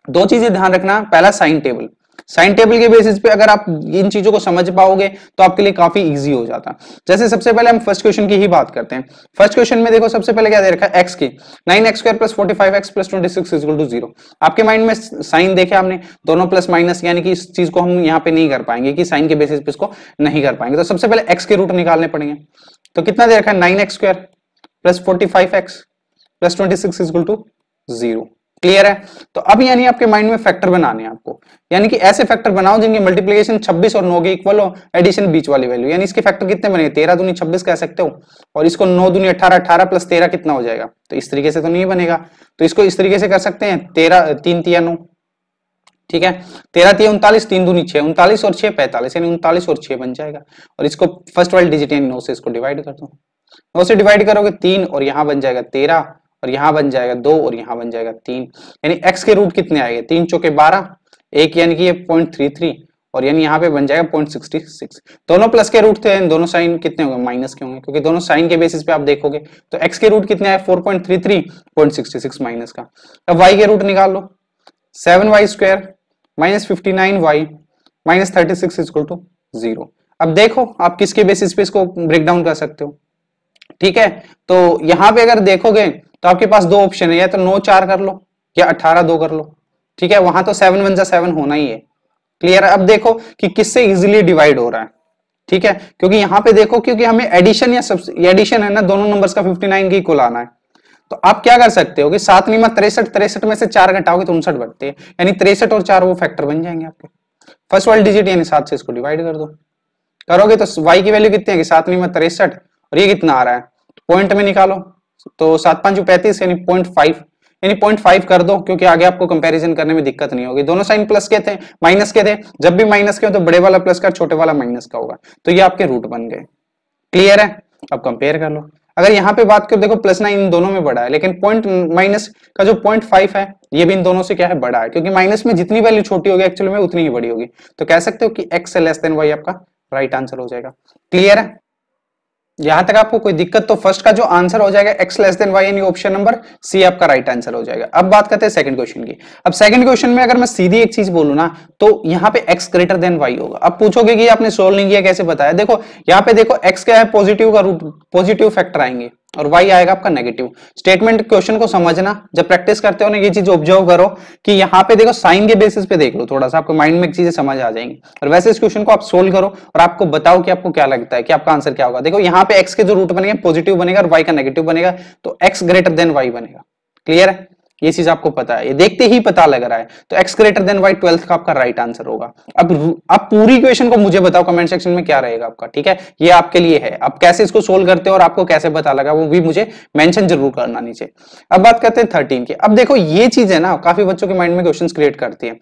2 चीजें ध्यान रखना, पहला साइन टेबल, साइन टेबल के बेसिस पे अगर आप इन चीजों को समझ पाओगे तो आपके लिए काफी इजी हो जाता। जैसे सबसे पहले हम फर्स्ट क्वेश्चन की ही बात करते हैं। फर्स्ट क्वेश्चन में देखो सबसे पहले क्या दे रखा है, x की 9x2 + 45x + 26 0। आपके माइंड में साइन देखे आपने, दोनों प्लस माइनस, यानी कि इस चीज को हम यहाँ पे नहीं कर पाएंगे कि साइन के बेसिस पे इसको नहीं कर पाएंगे, तो सबसे पहले एक्स के रूट निकालने पड़ेंगे। तो कितना दे रखा है 9x2 + 45x + 26 0। क्लियर है, तो अब यानी आपके माइंड में फैक्टर बनाने हैं आपको, यानी कि ऐसे फैक्टर बनाओ जिनकी मल्टीप्लिकेशन 26 और 9 के इक्वल हो, एडिशन बीच वाली वैल्यू, यानी इसके फैक्टर कितने बनेंगे 13 दूनी 26 कह सकते हो, और इसको 9 दूनी 18 18 + 13 कितना हो जाएगा, तो इस तरीके से तो नहीं बनेगा, तो इसको इस तरीके से कर सकते हैं 13 3 3 9, ठीक है, 13 3 39, 3 दूनी 6 39 और 6 45, यानी 39 और 6 बन जाएगा। और इसको फर्स्ट वाली डिजिट यानी 9 से इसको डिवाइड कर दो, 9 से डिवाइड करोगे 3 और यहाँ बन जाएगा 13 और यहाँ बन जाएगा 2 और यहाँ बन जाएगा 3, यानी x के रूट कितने आएंगे 3×4 12, 1 यानी कि ये 0.33 और यानी यहाँ पे बन जाएगा 0.66। दोनों प्लस के रूट थे, दोनों साइन कितने होंगे माइनस के होंगे, क्योंकि दोनों साइन के बेसिस पे आप देखोगे तो x के रूट कितने आए 4.33, 0.66 माइनस का। अब y के रूट निकाल लो, 7y² minus 59y minus 36 equal to 0। अब देखो आप किसके बेसिस पे इसको ब्रेक डाउन कर सकते हो, ठीक है। तो यहाँ पे अगर देखोगे तो आपके पास दो ऑप्शन है, या तो 9 4 कर लो या 18 2 कर लो, ठीक है। वहां तो 7 × 7 होना ही है, क्लियर है। अब देखो कि किससे इजीली डिवाइड हो रहा है, ठीक है, क्योंकि यहाँ पे देखो क्योंकि हमें एडिशन या एडिशन है ना दोनों नंबर्स का 59 के इक्वल आना है। तो आप क्या कर सकते हो कि 7 × 63 63 में से 4 घटाओगे तो 59 बढ़ते हैं, यानी 63 और 4 वो फैक्टर बन जाएंगे आपके। फर्स्ट वाले डिजिट यानी 7 से इसको डिवाइड कर दो, करोगे तो वाई की वैल्यू कितनी है 7 × 63 और ये कितना आ रहा है पॉइंट में निकालो तो 7 × 5 = 35 यानी 0.5 यानी 0.5 कर दो, क्योंकि आगे आपको कंपैरिजन करने में दिक्कत नहीं होगी। दोनों साइन प्लस के थे माइनस के थे, जब भी माइनस के हो तो बड़े वाला प्लस का छोटे वाला माइनस का होगा, तो ये आपके रूट बन गए, क्लियर है। अब कंपेयर कर लो, अगर यहाँ पे बात करो देखो +9 इन दोनों में बड़ा है, लेकिन पॉइंट माइनस का जो 0.5 है ये भी इन दोनों से क्या है बड़ा है, क्योंकि माइनस में जितनी वैल्यू छोटी होगी एक्चुअली में उतनी ही बड़ी होगी। तो कह सकते हो कि x < y आपका राइट आंसर हो जाएगा, क्लियर है। यहां तक आपको कोई दिक्कत तो फर्स्ट का जो आंसर हो जाएगा x <y यानी ऑप्शन नंबर सी आपका राइट आंसर हो जाएगा। अब बात करते हैं सेकंड क्वेश्चन की। अब सेकंड क्वेश्चन में अगर मैं सीधी एक चीज बोलूं ना तो यहाँ पे x > y होगा। अब पूछोगे कि आपने सोल्व नहीं किया कैसे बताया, देखो यहाँ पे देखो x क्या है पॉजिटिव का रूट, पॉजिटिव फैक्टर आएंगे और y आएगा आपका नेगेटिव। स्टेटमेंट क्वेश्चन को समझना, जब प्रैक्टिस करते हो ना ये चीज ऑब्जर्व करो कि यहाँ पे देखो साइन के बेसिस पे देख लो, थोड़ा सा आपको माइंड में चीजें समझ आ जाएंगी। और वैसे इस क्वेश्चन को आप सोल्व करो और आपको बताओ कि आपको क्या लगता है कि आपका आंसर क्या होगा। देखो यहाँ पे x के जो रूट बनेगा पॉजिटिव बनेगा और y का नेगेटिव बनेगा, तो x y बनेगा, क्लियर है। ये चीज आपको पता है, ये देखते ही पता लग रहा है। तो x y 12 का आपका राइट आंसर होगा। अब आप पूरी क्वेश्चन को मुझे बताओ कमेंट सेक्शन में क्या रहेगा आपका, ठीक है। ये आपके लिए है, आप कैसे इसको सोल्व करते हो और आपको कैसे पता लगा वो भी मुझे मेंशन जरूर करना नीचे। अब बात करते हैं 13 की। अब देखो ये चीज है ना काफी बच्चों के माइंड में क्वेश्चन क्रिएट करती है,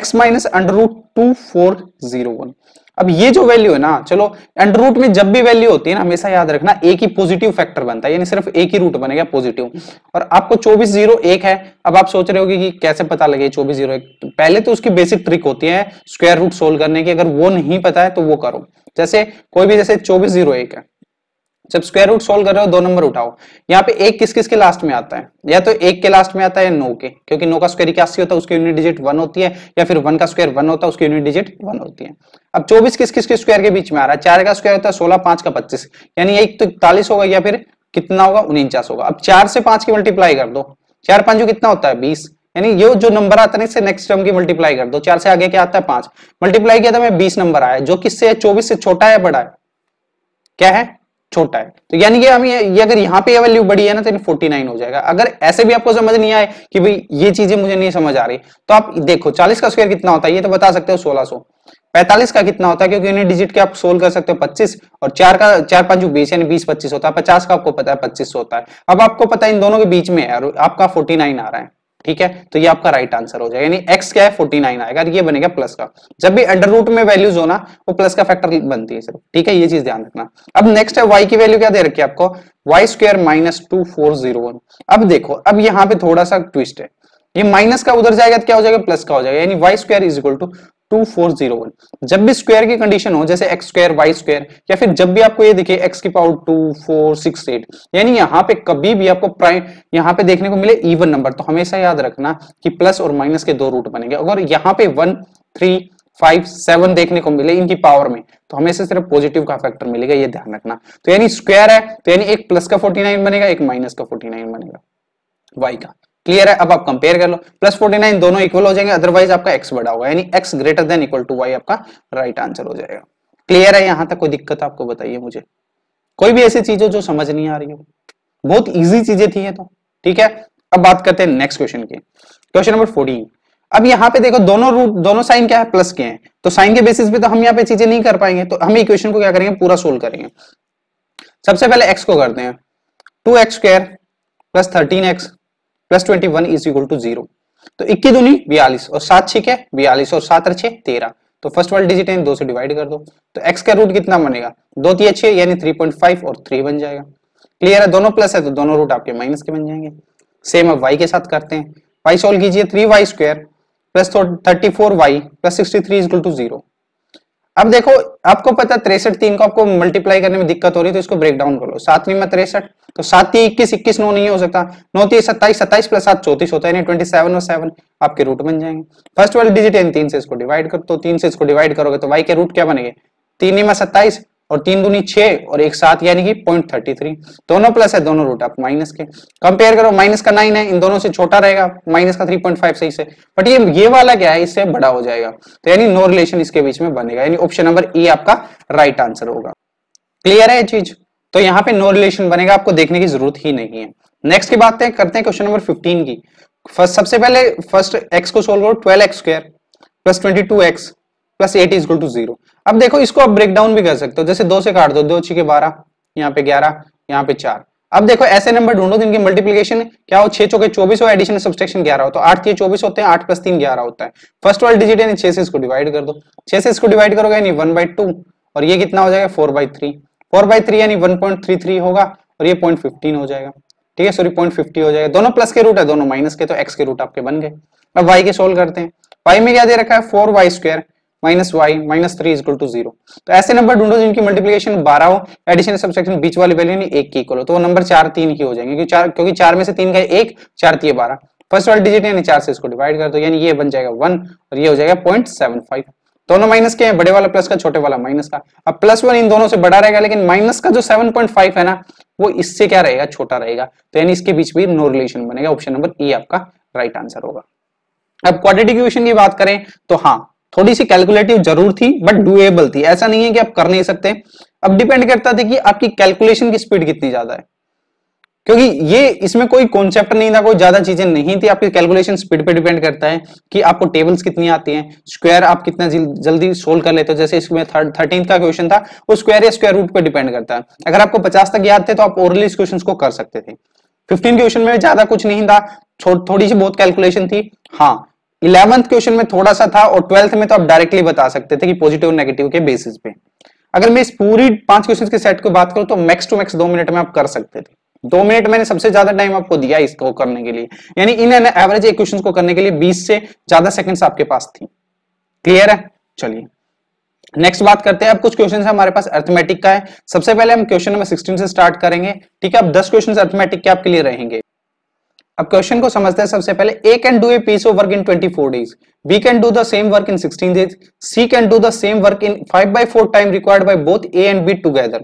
x - √2401। अब ये जो वैल्यू है ना, चलो अंडर रूट में जब भी वैल्यू होती है ना हमेशा याद रखना एक ही पॉजिटिव फैक्टर बनता है, यानी सिर्फ एक ही रूट बनेगा पॉजिटिव। और आपको 2401 है। अब आप सोच रहे होगे कि कैसे पता लगे 2401, पहले तो उसकी बेसिक ट्रिक होती है स्क्वायर रूट सोल्व करने की, अगर वो नहीं पता है तो वो करो। जैसे कोई भी जैसे 2401 है, जब स्क्वायर रूट सोल्व कर रहे हो दो नंबर उठाओ, यहाँ पे एक किस किस के लास्ट में आता है, या तो 1 के लास्ट में आता है या 9 के, क्योंकि 9 का स्क्वायर 81 होता है उसकी यूनिट डिजिट 1 होती है, या फिर 1 का स्क्वायर 1 होता है उसकी यूनिट डिजिट 1 होती है। अब 24 किस किस के स्क्वायर के बीच में आ रहा है, 4 का स्क्वायर होता है 16, 5 का 25, यानी 1 तो 41 होगा या फिर कितना होगा 49 होगा। अब 4 से 5 की मल्टीप्लाई कर दो, 4 × 5 कितना होता है 20, यानी ये जो नंबर आता है इससे नेक्स्ट टर्म की मल्टीप्लाई कर दो, 4 से आगे क्या आता है 5, मल्टीप्लाई किया था मैं 20 नंबर आया, जो किससे है 24 से छोटा है बड़ा है, क्या है छोटा है। तो यानी कि हम ये अगर यहाँ पे वैल्यू बड़ी है ना तो 49 हो जाएगा। अगर ऐसे भी आपको समझ नहीं आए कि भाई ये चीजें मुझे नहीं समझ आ रही, तो आप देखो 40 का स्क्वायर कितना होता है ये तो बता सकते हो 1600, 45 का कितना होता है क्योंकि यूनिट डिजिट के आप सोल्व कर सकते हो 25, और 4 का 4 × 5 = 20 यानी 20 25 होता है, 50 का आपको पता है 25 होता है। अब आपको पता है इन दोनों के बीच में है और आपका 49 आ रहा है, ठीक है। तो ये आपका राइट आंसर हो जाएगा, यानी x क्या है 49 आएगा, ये बनेगा प्लस का। जब भी अंडर रूट में वैल्यूज होना वो प्लस का फैक्टर बनती है सिर्फ, ठीक है, ये चीज ध्यान रखना। अब नेक्स्ट है y की वैल्यू क्या दे रखी है आपको y² - 2401। अब देखो अब यहाँ पे थोड़ा सा ट्विस्ट है, ये माइनस का उधर जाएगा तो क्या हो जाएगा प्लस का हो जाएगा, यानी y² = 2401। जब भी स्क्वायर की कंडीशन हो जैसे x² y² या फिर जब भी आपको ये दिखे x⁴ यानी यहाँ पे कभी भी आपको प्राइम यहाँ पे देखने को मिले इवन नंबर, तो हमेशा याद रखना कि प्लस और माइनस के दो रूट बनेंगे। अगर यहाँ पे 1 3 5 7 देखने को मिले इनकी पावर में तो हमेशा सिर्फ पॉजिटिव का फैक्टर मिलेगा, ये ध्यान रखना। तो यानी स्क्वायर है तो यानी एक प्लस का 49 बनेगा एक माइनस का 49 बनेगा वाई का, क्लियर है। अब आप कंपेयर कर लो, +49 दोनों इक्वल हो जाएंगे, अदरवाइज आपका x बड़ा होगा, यानी x > y आपका राइट आंसर हो जाएगा, क्लियर है। यहां तक कोई दिक्कत आपको बताइए मुझे, कोई भी ऐसी चीज हो जो समझ नहीं आ रही हो, बहुत इजी चीजें थी ये तो, ठीक है। अब बात करते हैं नेक्स्ट क्वेश्चन की, क्वेश्चन नंबर 14। अब यहाँ पे देखो दोनों रूट दोनों साइन क्या है प्लस के हैं, तो साइन के बेसिस पे तो हम यहाँ पे चीजें नहीं कर पाएंगे, तो हम इक्वेशन को क्या करेंगे पूरा सोल्व करेंगे। सबसे पहले x को करते हैं 2x² + 13x + 21 = 0, तो 21 दूनी 42 और 7 6 42 और 7 और 6 13, तो फर्स्ट वाला डिजिट है 2 से डिवाइड कर दो, तो x का रूट कितना बनेगा 2 3 6 यानी 3.5 और 3 बन जाएगा, क्लियर है। दोनों प्लस है तो दोनों रूट आपके माइनस के बन जाएंगे। सेम अब y के साथ करते हैं, y सोल्व कीजिए 3y² + 34y + 63 = 0, अब देखो आपको पता 63 3 को आपको मल्टीप्लाई करने में दिक्कत हो रही है तो इसको ब्रेक डाउन कर लो। 7 में 63 तो 7 3 21 21 9 नहीं हो सकता, 9 3 27 27 + 7 34 होता है यानी 27 और 7 आपके रूट बन जाएंगे। फर्स्ट वाले डिजिट यानी 3 से इसको डिवाइड कर, तो 3 से इसको डिवाइड करोगे तो y के रूट क्या बनेंगे 3 में 27 और 3 दूनी 6 और 1 7 यानी कि 0.33। दोनों प्लस है, दोनों रूट आप माइनस के। कंपेयर करो माइनस का 9 है, इन दोनों से छोटा रहेगा, माइनस का 3.5 सही से, बट ये वाला क्या है इससे बड़ा हो जाएगा तो यानी नो रिलेशन इसके बीच में बनेगा, यानी ऑप्शन नंबर ई आपका राइट आंसर होगा। क्लियर है ये चीज, तो यहाँ पे नो रिलेशन बनेगा, आपको देखने की जरूरत ही नहीं है। नेक्स्ट की बात करते हैं क्वेश्चन नंबर 15 की। सबसे पहले फर्स्ट एक्स को सोल्व करो, 12x² + 22x प्लस 8 = 0। अब देखो इसको आप ब्रेक डाउन भी कर सकते हो, जैसे 2 से काट दो, 2 × 6 = 12, यहाँ पे 11, यहाँ पे 4। अब देखो ऐसे नंबर ढूंढो जिनकी मल्टीप्लिकेशन क्या हो, 6 × 4 = 24 हो, एडिशन सब्सट्रैक्शन 11 हो, तो 8 × 4 24 होते हैं, 8 + 3 = 11 होता है। फर्स्ट वाला डिजिट यानी 6 से इसको डिवाइड कर दो, 6 से इसको डिवाइड करोगे यानी 1/2 और ये कितना हो जाएगा 4/3, 4/3 यानी 1.33 होगा और ये 0.15 हो जाएगा, ठीक है सॉरी 0.50 हो जाएगा। दोनों प्लस के रूट है, दोनों माइनस के, तो एक्स के रूट आपके बन गए। अब वाई के सोल्व करते हैं, वाई में क्या दे रखा है 4y² - y - 3 = 0। तो ऐसे नंबर ढूंढो जिनकी मल्टीप्लिकेशन 12 हो, एडिशन सब्सट्रैक्शन बीच वाली वैल्यू यानी 1 की इक्वल हो, तो वो नंबर 4 3 की हो जाएंगे क्योंकि 4 में से 3 का 1, 4 3 12। फर्स्ट वाला डिजिट यानी 4 से इसको डिवाइड कर दो यानी ये बन जाएगा 1 और ये हो जाएगा 0.75। दोनों माइनस के हैं, बड़े वाला प्लस का, छोटे वाला माइनस का। अब +1 इन दोनों से बड़ा रहेगा, लेकिन माइनस का जो 7.5 है ना वो इससे क्या रहेगा छोटा रहेगा, तो यानी इसके बीच भी नो रिलेशन बनेगा। ऑप्शन नंबर ई आपका राइट आंसर होगा। अब क्वाड्रेटिक इक्वेशन की बात करें तो हाँ थोड़ी सी कैलकुलेटिव जरूर थी बट डूएबल थी, ऐसा नहीं है कि आप कर नहीं सकते। अब डिपेंड करता था कि आपकी कैलकुलेशन की स्पीड कितनी ज्यादा है, क्योंकि ये इसमें कोई कॉन्सेप्ट नहीं था, कोई ज्यादा चीजें नहीं थी, आपकी कैलकुलेशन स्पीड पे डिपेंड करता है कि आपको टेबल्स कितनी आती हैं, स्क्वायर आप कितना जल्दी सोल्व कर लेते हो। जैसे इसमें 13 का क्वेश्चन था, वो स्क्वायर या स्क्वायर रूट पे डिपेंड करता है। अगर आपको 50 तक याद थे तो आप ओरली इस क्वेश्चन को कर सकते थे। 15 क्वेश्चन में ज्यादा कुछ नहीं था, थोड़ी सी बहुत कैलकुलेशन थी। हाँ 11th क्वेश्चन में थोड़ा सा था और 12th में तो आप डायरेक्टली बता सकते थे कि पॉजिटिव और नेगेटिव के बेसिस पे। अगर मैं इस पूरी 5 क्वेश्चन के सेट को बात करूं तो मैक्स टू मैक्स 2 मिनट में आप कर सकते थे। 2 मिनट मैंने सबसे ज्यादा टाइम आपको दिया इसको करने के लिए, यानी इन एन एवरेज एक क्वेश्चन को करने के लिए 20 से ज्यादा सेकंड्स आपके पास थी। क्लियर है, चलिए नेक्स्ट बात करते हैं। अब कुछ क्वेश्चन हमारे पास अर्थमेटिक का है, सबसे पहले हम क्वेश्चन नंबर 16 से स्टार्ट करेंगे, ठीक है। अब 10 क्वेश्चन अर्थमेटिक के आपके लिए रहेंगे। अब क्वेश्चन को समझते हैं। सबसे पहले A can do a piece of work in 24 days. B can do the same work in 16 days. C can do the same work in 5/4 time required by both A and B together.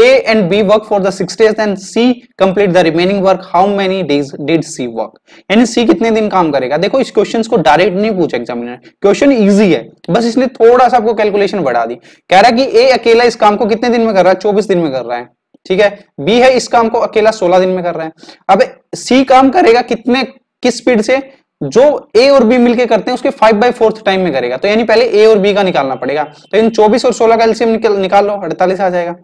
A and B work for the 6 days and C complete the remaining work. How many days did C work? यानी C कितने दिन काम करेगा। देखो इस क्वेश्चन को डायरेक्ट नहीं पूछा एग्जामिनर, क्वेश्चन इजी है, बस इसने थोड़ा सा आपको कैलकुलेशन बढ़ा दी। कह रहा है कि A अकेला इस काम को कितने दिन में कर रहा है, 24 दिन में कर रहा है, ठीक है। बी है इस काम को अकेला 16 दिन में कर रहा है। अब सी काम करेगा किस स्पीड से, जो ए और बी मिलके करते हैं उसके 5/4 टाइम में करेगा, तो यानी पहले ए और बी का निकालना पड़ेगा। तो इन 24 और 16 का एलसीएम निकाल लो, 48 आ जाएगा।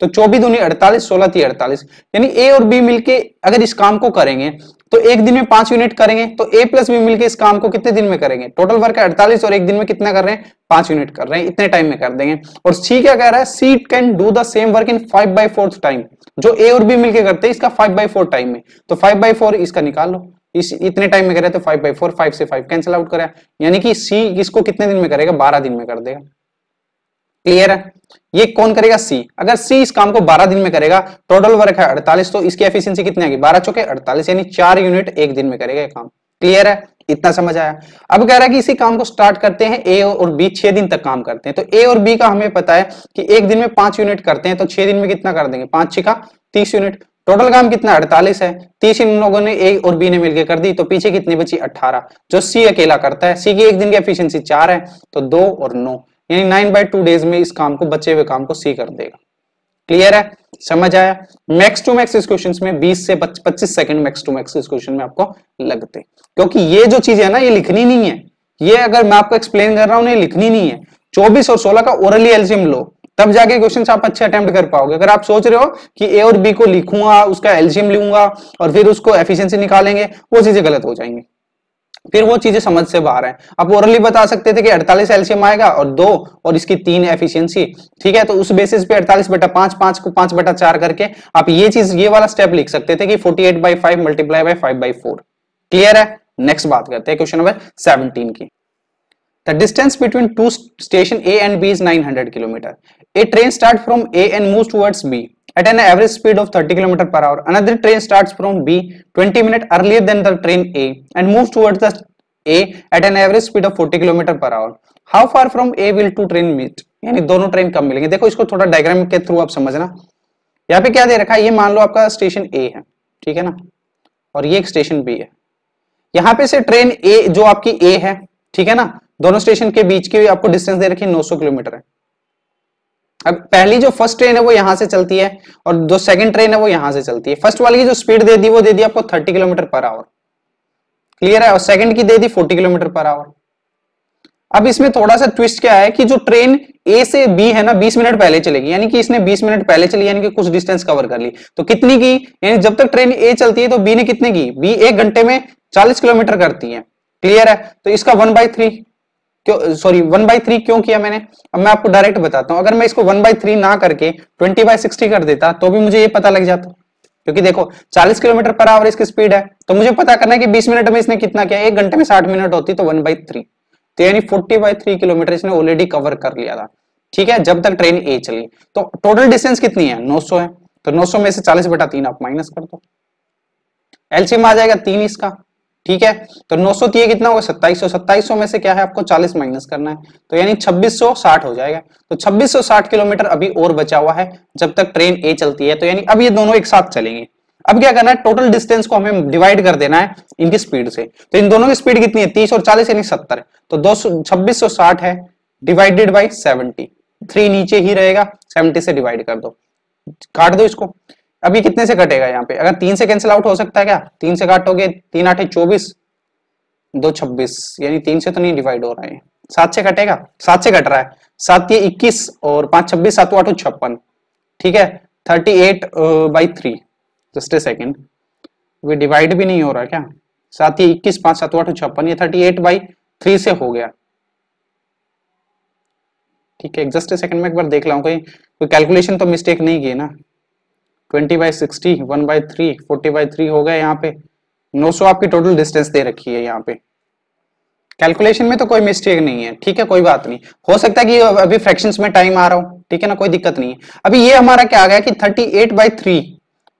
तो 24 दूनी 48, 16 3 48, यानी ए और बी मिलके अगर इस काम को करेंगे तो एक दिन में 5 यूनिट करेंगे, तो ए प्लस बी मिलके इस काम को कितने दिन में करेंगे, टोटल वर्क 48 और एक दिन में कितना कर रहे हैं 5 यूनिट कर रहे हैं, इतने टाइम में कर देंगे। और सी क्या कह रहा है, C can do the same work in 5/4 time, जो ए और बी मिलके करते हैं इसका 5/4 टाइम में, तो 5/4 इसका निकाल लो, इतने टाइम में कर रहे हैं तो 5/4, 5 से 5 कैंसिल आउट करा, यानी कि सी इसको कितने दिन में करेगा 12 दिन में कर देगा। क्लियर है, ये कौन करेगा सी। अगर सी इस काम को 12 दिन में करेगा, टोटल वर्क है 48, तो इसकी एफिशिएंसी कितनी आएगी 12 × 4 = 48, यानी 4 यूनिट एक दिन में करेगा ये काम। क्लियर है, इतना समझ आया। अब कह रहा है कि इसी काम को स्टार्ट करते हैं ए और बी, 6 दिन तक काम करते हैं, तो ए और बी का हमें पता है कि एक दिन में 5 यूनिट करते हैं, तो 6 दिन में कितना कर देंगे 5 × 6 = 30 यूनिट, टोटल काम कितना 48 है, 30 इन लोगों ने ए और बी ने मिलकर कर दी, तो पीछे कितनी बची 18 जो सी अकेला करता है। सी की एक दिन की एफिशिएंसी 4 है, तो 2 और 9 यानी 9/2 डेज में इस काम को, बचे हुए काम को सी कर देगा। क्लियर है, समझ आया। मैक्स टू मैक्स इस क्वेश्चन में 20 से 25 सेकंड मैक्स टू मैक्स इस क्वेश्चन में आपको लगते, क्योंकि ये जो चीज है ना ये लिखनी नहीं है, ये अगर मैं आपको एक्सप्लेन कर रहा हूं ये लिखनी नहीं है। 24 और 16 का ओरली एलसीएम लो, तब जाके क्वेश्चन आप अच्छे अटेम्प्ट कर पाओगे। अगर आप सोच रहे हो कि ए और बी को लिखूंगा, उसका एलसीएम लूंगा और फिर उसको एफिशिएंसी निकालेंगे, वो चीजें गलत हो जाएंगी, फिर वो चीजें समझ से बाहर है। आप ओरली बता सकते थे कि 48 एलसीएम आएगा और 2 और इसकी 3 एफिशिएंसी, ठीक है, तो उस बेसिस पे 48/5, 5 को 5/4 करके आप ये वाला स्टेप लिख सकते थे कि 48/5 × 5/4। क्लियर है, नेक्स्ट बात करते हैं क्वेश्चन नंबर 17 की। The distance between two station A and B is 900 km. A train starts from A and moves towards B at an average speed of 30 km per hour. Another train starts from B 20 minutes earlier than the train A and moves towards the A at an average speed of 40 km per hour. How far from A will two train meet? यानी दोनों ट्रेन कब मिलेंगे? देखो इसको थोड़ा डायग्राम के थ्रू आप समझना. यहाँ पे क्या दे रखा है, ये मान लो आपका स्टेशन A है, ठीक है ना, और ये एक स्टेशन B है. यहाँ पे से ट्रेन A जो आपकी A है, ठीक है ना, दोनों स्टेशन के बीच की आपको डिस्टेंस दे रखी है 900 किलोमीटर है. अब पहली जो फर्स्ट ट्रेन है वो यहां से चलती है और जो सेकंड ट्रेन है वो यहां से चलती है. फर्स्ट वाली की जो स्पीड दे दी वो दे दी आपको 30 किलोमीटर पर आवर, क्लियर है, और सेकंड की दे दी 40 किलोमीटर पर आवर. अब इसमें थोड़ा सा ट्विस्ट क्या है कि जो ट्रेन ए से बी है ना 20 मिनट पहले चलेगी, यानी कि इसने 20 मिनट पहले चली, यानी कि कुछ डिस्टेंस कवर कर ली. तो कितनी की, यानी जब तक ट्रेन ए चलती है तो बी ने कितने की, बी एक घंटे में 40 किलोमीटर करती है, क्लियर है. तो इसका 1/3 क्यों, सॉरी 1/3 क्यों किया मैंने, अब मैं आपको डायरेक्ट बताता हूं. अगर मैं इसको 1/3 ना करके 20/60 कर देता तो भी मुझे ये पता लग जाता, क्योंकि देखो 40 किलोमीटर पर आवर इसकी स्पीड है, तो मुझे पता करना है कि 20 मिनट में इसने कितना किया. एक घंटे में 60 मिनट होती तो 1/3, तो यानी 40/3 किलोमीटर इसने ऑलरेडी कवर कर लिया था, ठीक है, जब तक ट्रेन ए चली. तो टोटल डिस्टेंस कितनी है, 900 है, तो 900 में से 40/3 आप माइनस कर दो, एलसीएम आ जाएगा 3 इसका, ठीक है. तो 900 ये कितना होगा, 2700. 2700 में से क्या है आपको 40 माइनस करना है, तो यानी 2660 हो जाएगा. तो 2660 किलोमीटर अभी और बचा हुआ है जब तक ट्रेन ए चलती है, तो यानी अब ये दोनों एक साथ चलेंगे. अब क्या करना है, टोटल डिस्टेंस को हमें डिवाइड कर देना है इनकी स्पीड से. तो इन दोनों की स्पीड कितनी है, 30 और 40 यानी 70, तो 2660 है डिवाइडेड बाई 70, 3 नीचे ही रहेगा, 70 से डिवाइड कर दो, काट दो इसको. अब ये कितने से कटेगा, यहाँ पे अगर 3 से कैंसिल आउट हो सकता है क्या, 3 से काटोगे, 3 8 24, 2 26, यानी 3 से तो नहीं डिवाइड हो रहा है, 7 से कटेगा, 7 से कट रहा है, 7 ये 21 और 5 26, 7 8 56, ठीक है, 38/3. जस्ट ए सेकेंड, वे डिवाइड भी नहीं हो रहा क्या, 7 ये 21, 5 7 8 56, ये 38/3 से हो गया, ठीक है. जस्ट ए सेकेंड में एक बार देख लाऊं कहीं कोई कैलकुलेशन तो मिस्टेक नहीं की ना. 20/60, 1/3, 40/3 हो गया यहाँ पे. 900 आपकी टोटल डिस्टेंस दे रखी है, यहाँ पे कैलकुलेशन में तो कोई मिस्टेक नहीं है, ठीक है, कोई बात नहीं. हो सकता है कि अभी फ्रैक्शंस में टाइम आ रहा हो, ठीक है ना, कोई दिक्कत नहीं है. अभी ये हमारा क्या आ गया कि 38/3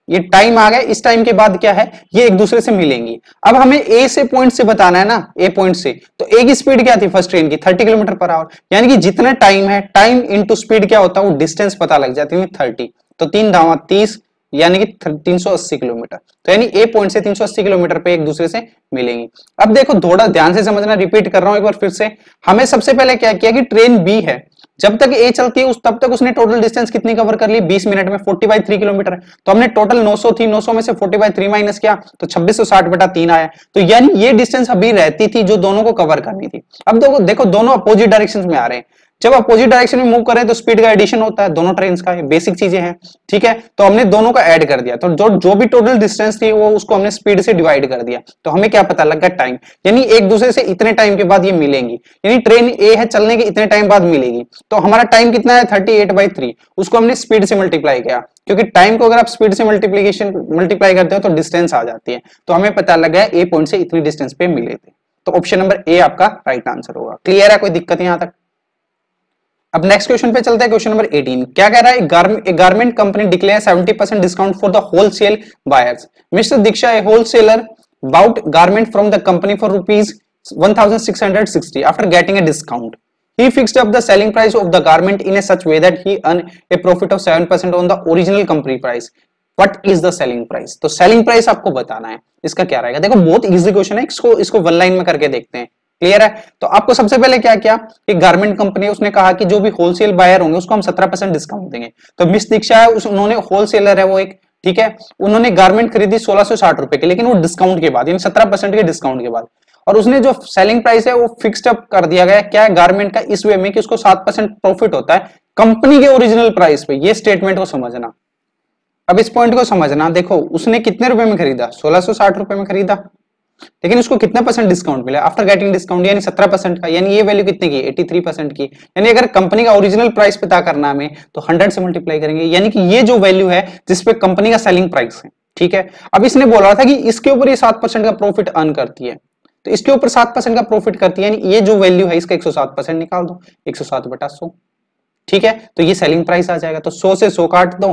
ये टाइम आ गया. इस टाइम के बाद क्या है, ये एक दूसरे से मिलेंगी. अब हमें ए से पॉइंट से बताना है ना, ए पॉइंट से. तो ए की स्पीड क्या थी फर्स्ट ट्रेन की, 30 किलोमीटर पर आवर, यानी कि जितना टाइम है, टाइम इंटू स्पीड क्या होता है वो डिस्टेंस पता लग जाती है 30. तो 3 धावा 30, यानी कि 380 किलोमीटर. तो यानी ए पॉइंट से 380 किलोमीटर पे एक दूसरे से मिलेंगी. अब देखो थोड़ा ध्यान से समझना, रिपीट कर रहा हूं एक बार फिर से. हमें सबसे पहले क्या किया कि ट्रेन बी है, जब तक ए चलती है उस तब तक उसने टोटल डिस्टेंस कितनी कवर कर ली, 20 मिनट में 40/3 किलोमीटर. तो हमने टोटल 900 थी, 900 में से 40/3 माइनस किया तो 2660/3 आया. तो यानी ये डिस्टेंस अभी रहती थी जो दोनों को कवर करनी थी. अब देखो दोनों अपोजिट डायरेक्शन में आ रहे हैं. जब अपोजिट डायरेक्शन में मूव करें तो स्पीड का एडिशन होता है दोनों ट्रेन का, बेसिक चीजें हैं, ठीक है. तो हमने दोनों का ऐड कर दिया, तो जो भी टोटल डिस्टेंस थी वो उसको हमने स्पीड से डिवाइड कर दिया. तो हमें क्या पता लगा, टाइम, यानी एक दूसरे से इतने टाइम के बाद ये मिलेंगी, यानी ट्रेन ए है चलने के इतने टाइम बाद मिलेगी. तो हमारा टाइम कितना है, 38/3, उसको हमने स्पीड से मल्टीप्लाई किया, क्योंकि टाइम को अगर आप स्पीड से मल्टीप्लाई करते हो तो डिस्टेंस आ जाती है. तो हमें पता लग गया ए पॉइंट से इतनी डिस्टेंस पे मिले थे. तो ऑप्शन नंबर ए आपका राइट आंसर होगा. क्लियर है, कोई दिक्कत नहीं यहाँ तक. अब नेक्स्ट क्वेश्चन पे चलते हैं, क्वेश्चन नंबर 18. क्या कह रहा है, garment company declare 70% discount for the wholesale buyers. Mister Diksha a wholesaler bought garment from the company for ₹1660 after getting a discount. He fixed up the selling price of the garment in a such way that he earned a profit of 7% on the original company price. What is the selling price? तो selling price आपको बताना है, इसका क्या रहेगा. देखो बहुत इजी क्वेश्चन है, इसको वन लाइन में करके देखते हैं, क्लियर है. तो आपको सबसे पहले क्या किया कि गारमेंट कंपनी, उसने कहा कि जो भी होलसेल बायर होंगे उसको हम 17% डिस्काउंट देंगे. तो मिस दीक्षा है उन्होंने, होलसेलर है वो एक, ठीक है, उन्होंने गारमेंट खरीदी 1660 रुपए की, लेकिन वो डिस्काउंट के बाद, यानी 17% के डिस्काउंट के बाद. और उसने जो सेलिंग प्राइस है वो फिक्स्ड अप कर दिया गया क्या है गारमेंट का, इस वे में कि उसको 7% प्रॉफिट होता है कंपनी के ओरिजिनल प्राइस पे. ये स्टेटमेंट को समझना, अब इस पॉइंट को समझना. देखो उसने कितने रुपए में खरीदा, 1660 रुपए में खरीदा, लेकिन उसको कितना परसेंट डिस्काउंट मिला आफ्टर गेटिंग डिस्काउंट, यानी 17% का. यानी ये वैल्यू कितने की, 83% की. यानी अगर कंपनी का ओरिजिनल प्राइस पता करना हमें तो 100 से मल्टीप्लाई करेंगे, यानी कि ये जो वैल्यू है जिसपे कंपनी का सेलिंग प्राइस है, ठीक है. अब इसने बोला था कि इसके ऊपर ये 7% का प्रॉफिट अर्न करती है, तो इसके ऊपर 7% का प्रॉफिट करती है, यानी ये जो वैल्यू है इसका 107% निकाल दो, 107/100, ठीक है। तो ये सेलिंग प्राइस आ जाएगा, तो 100 से 100 काट दो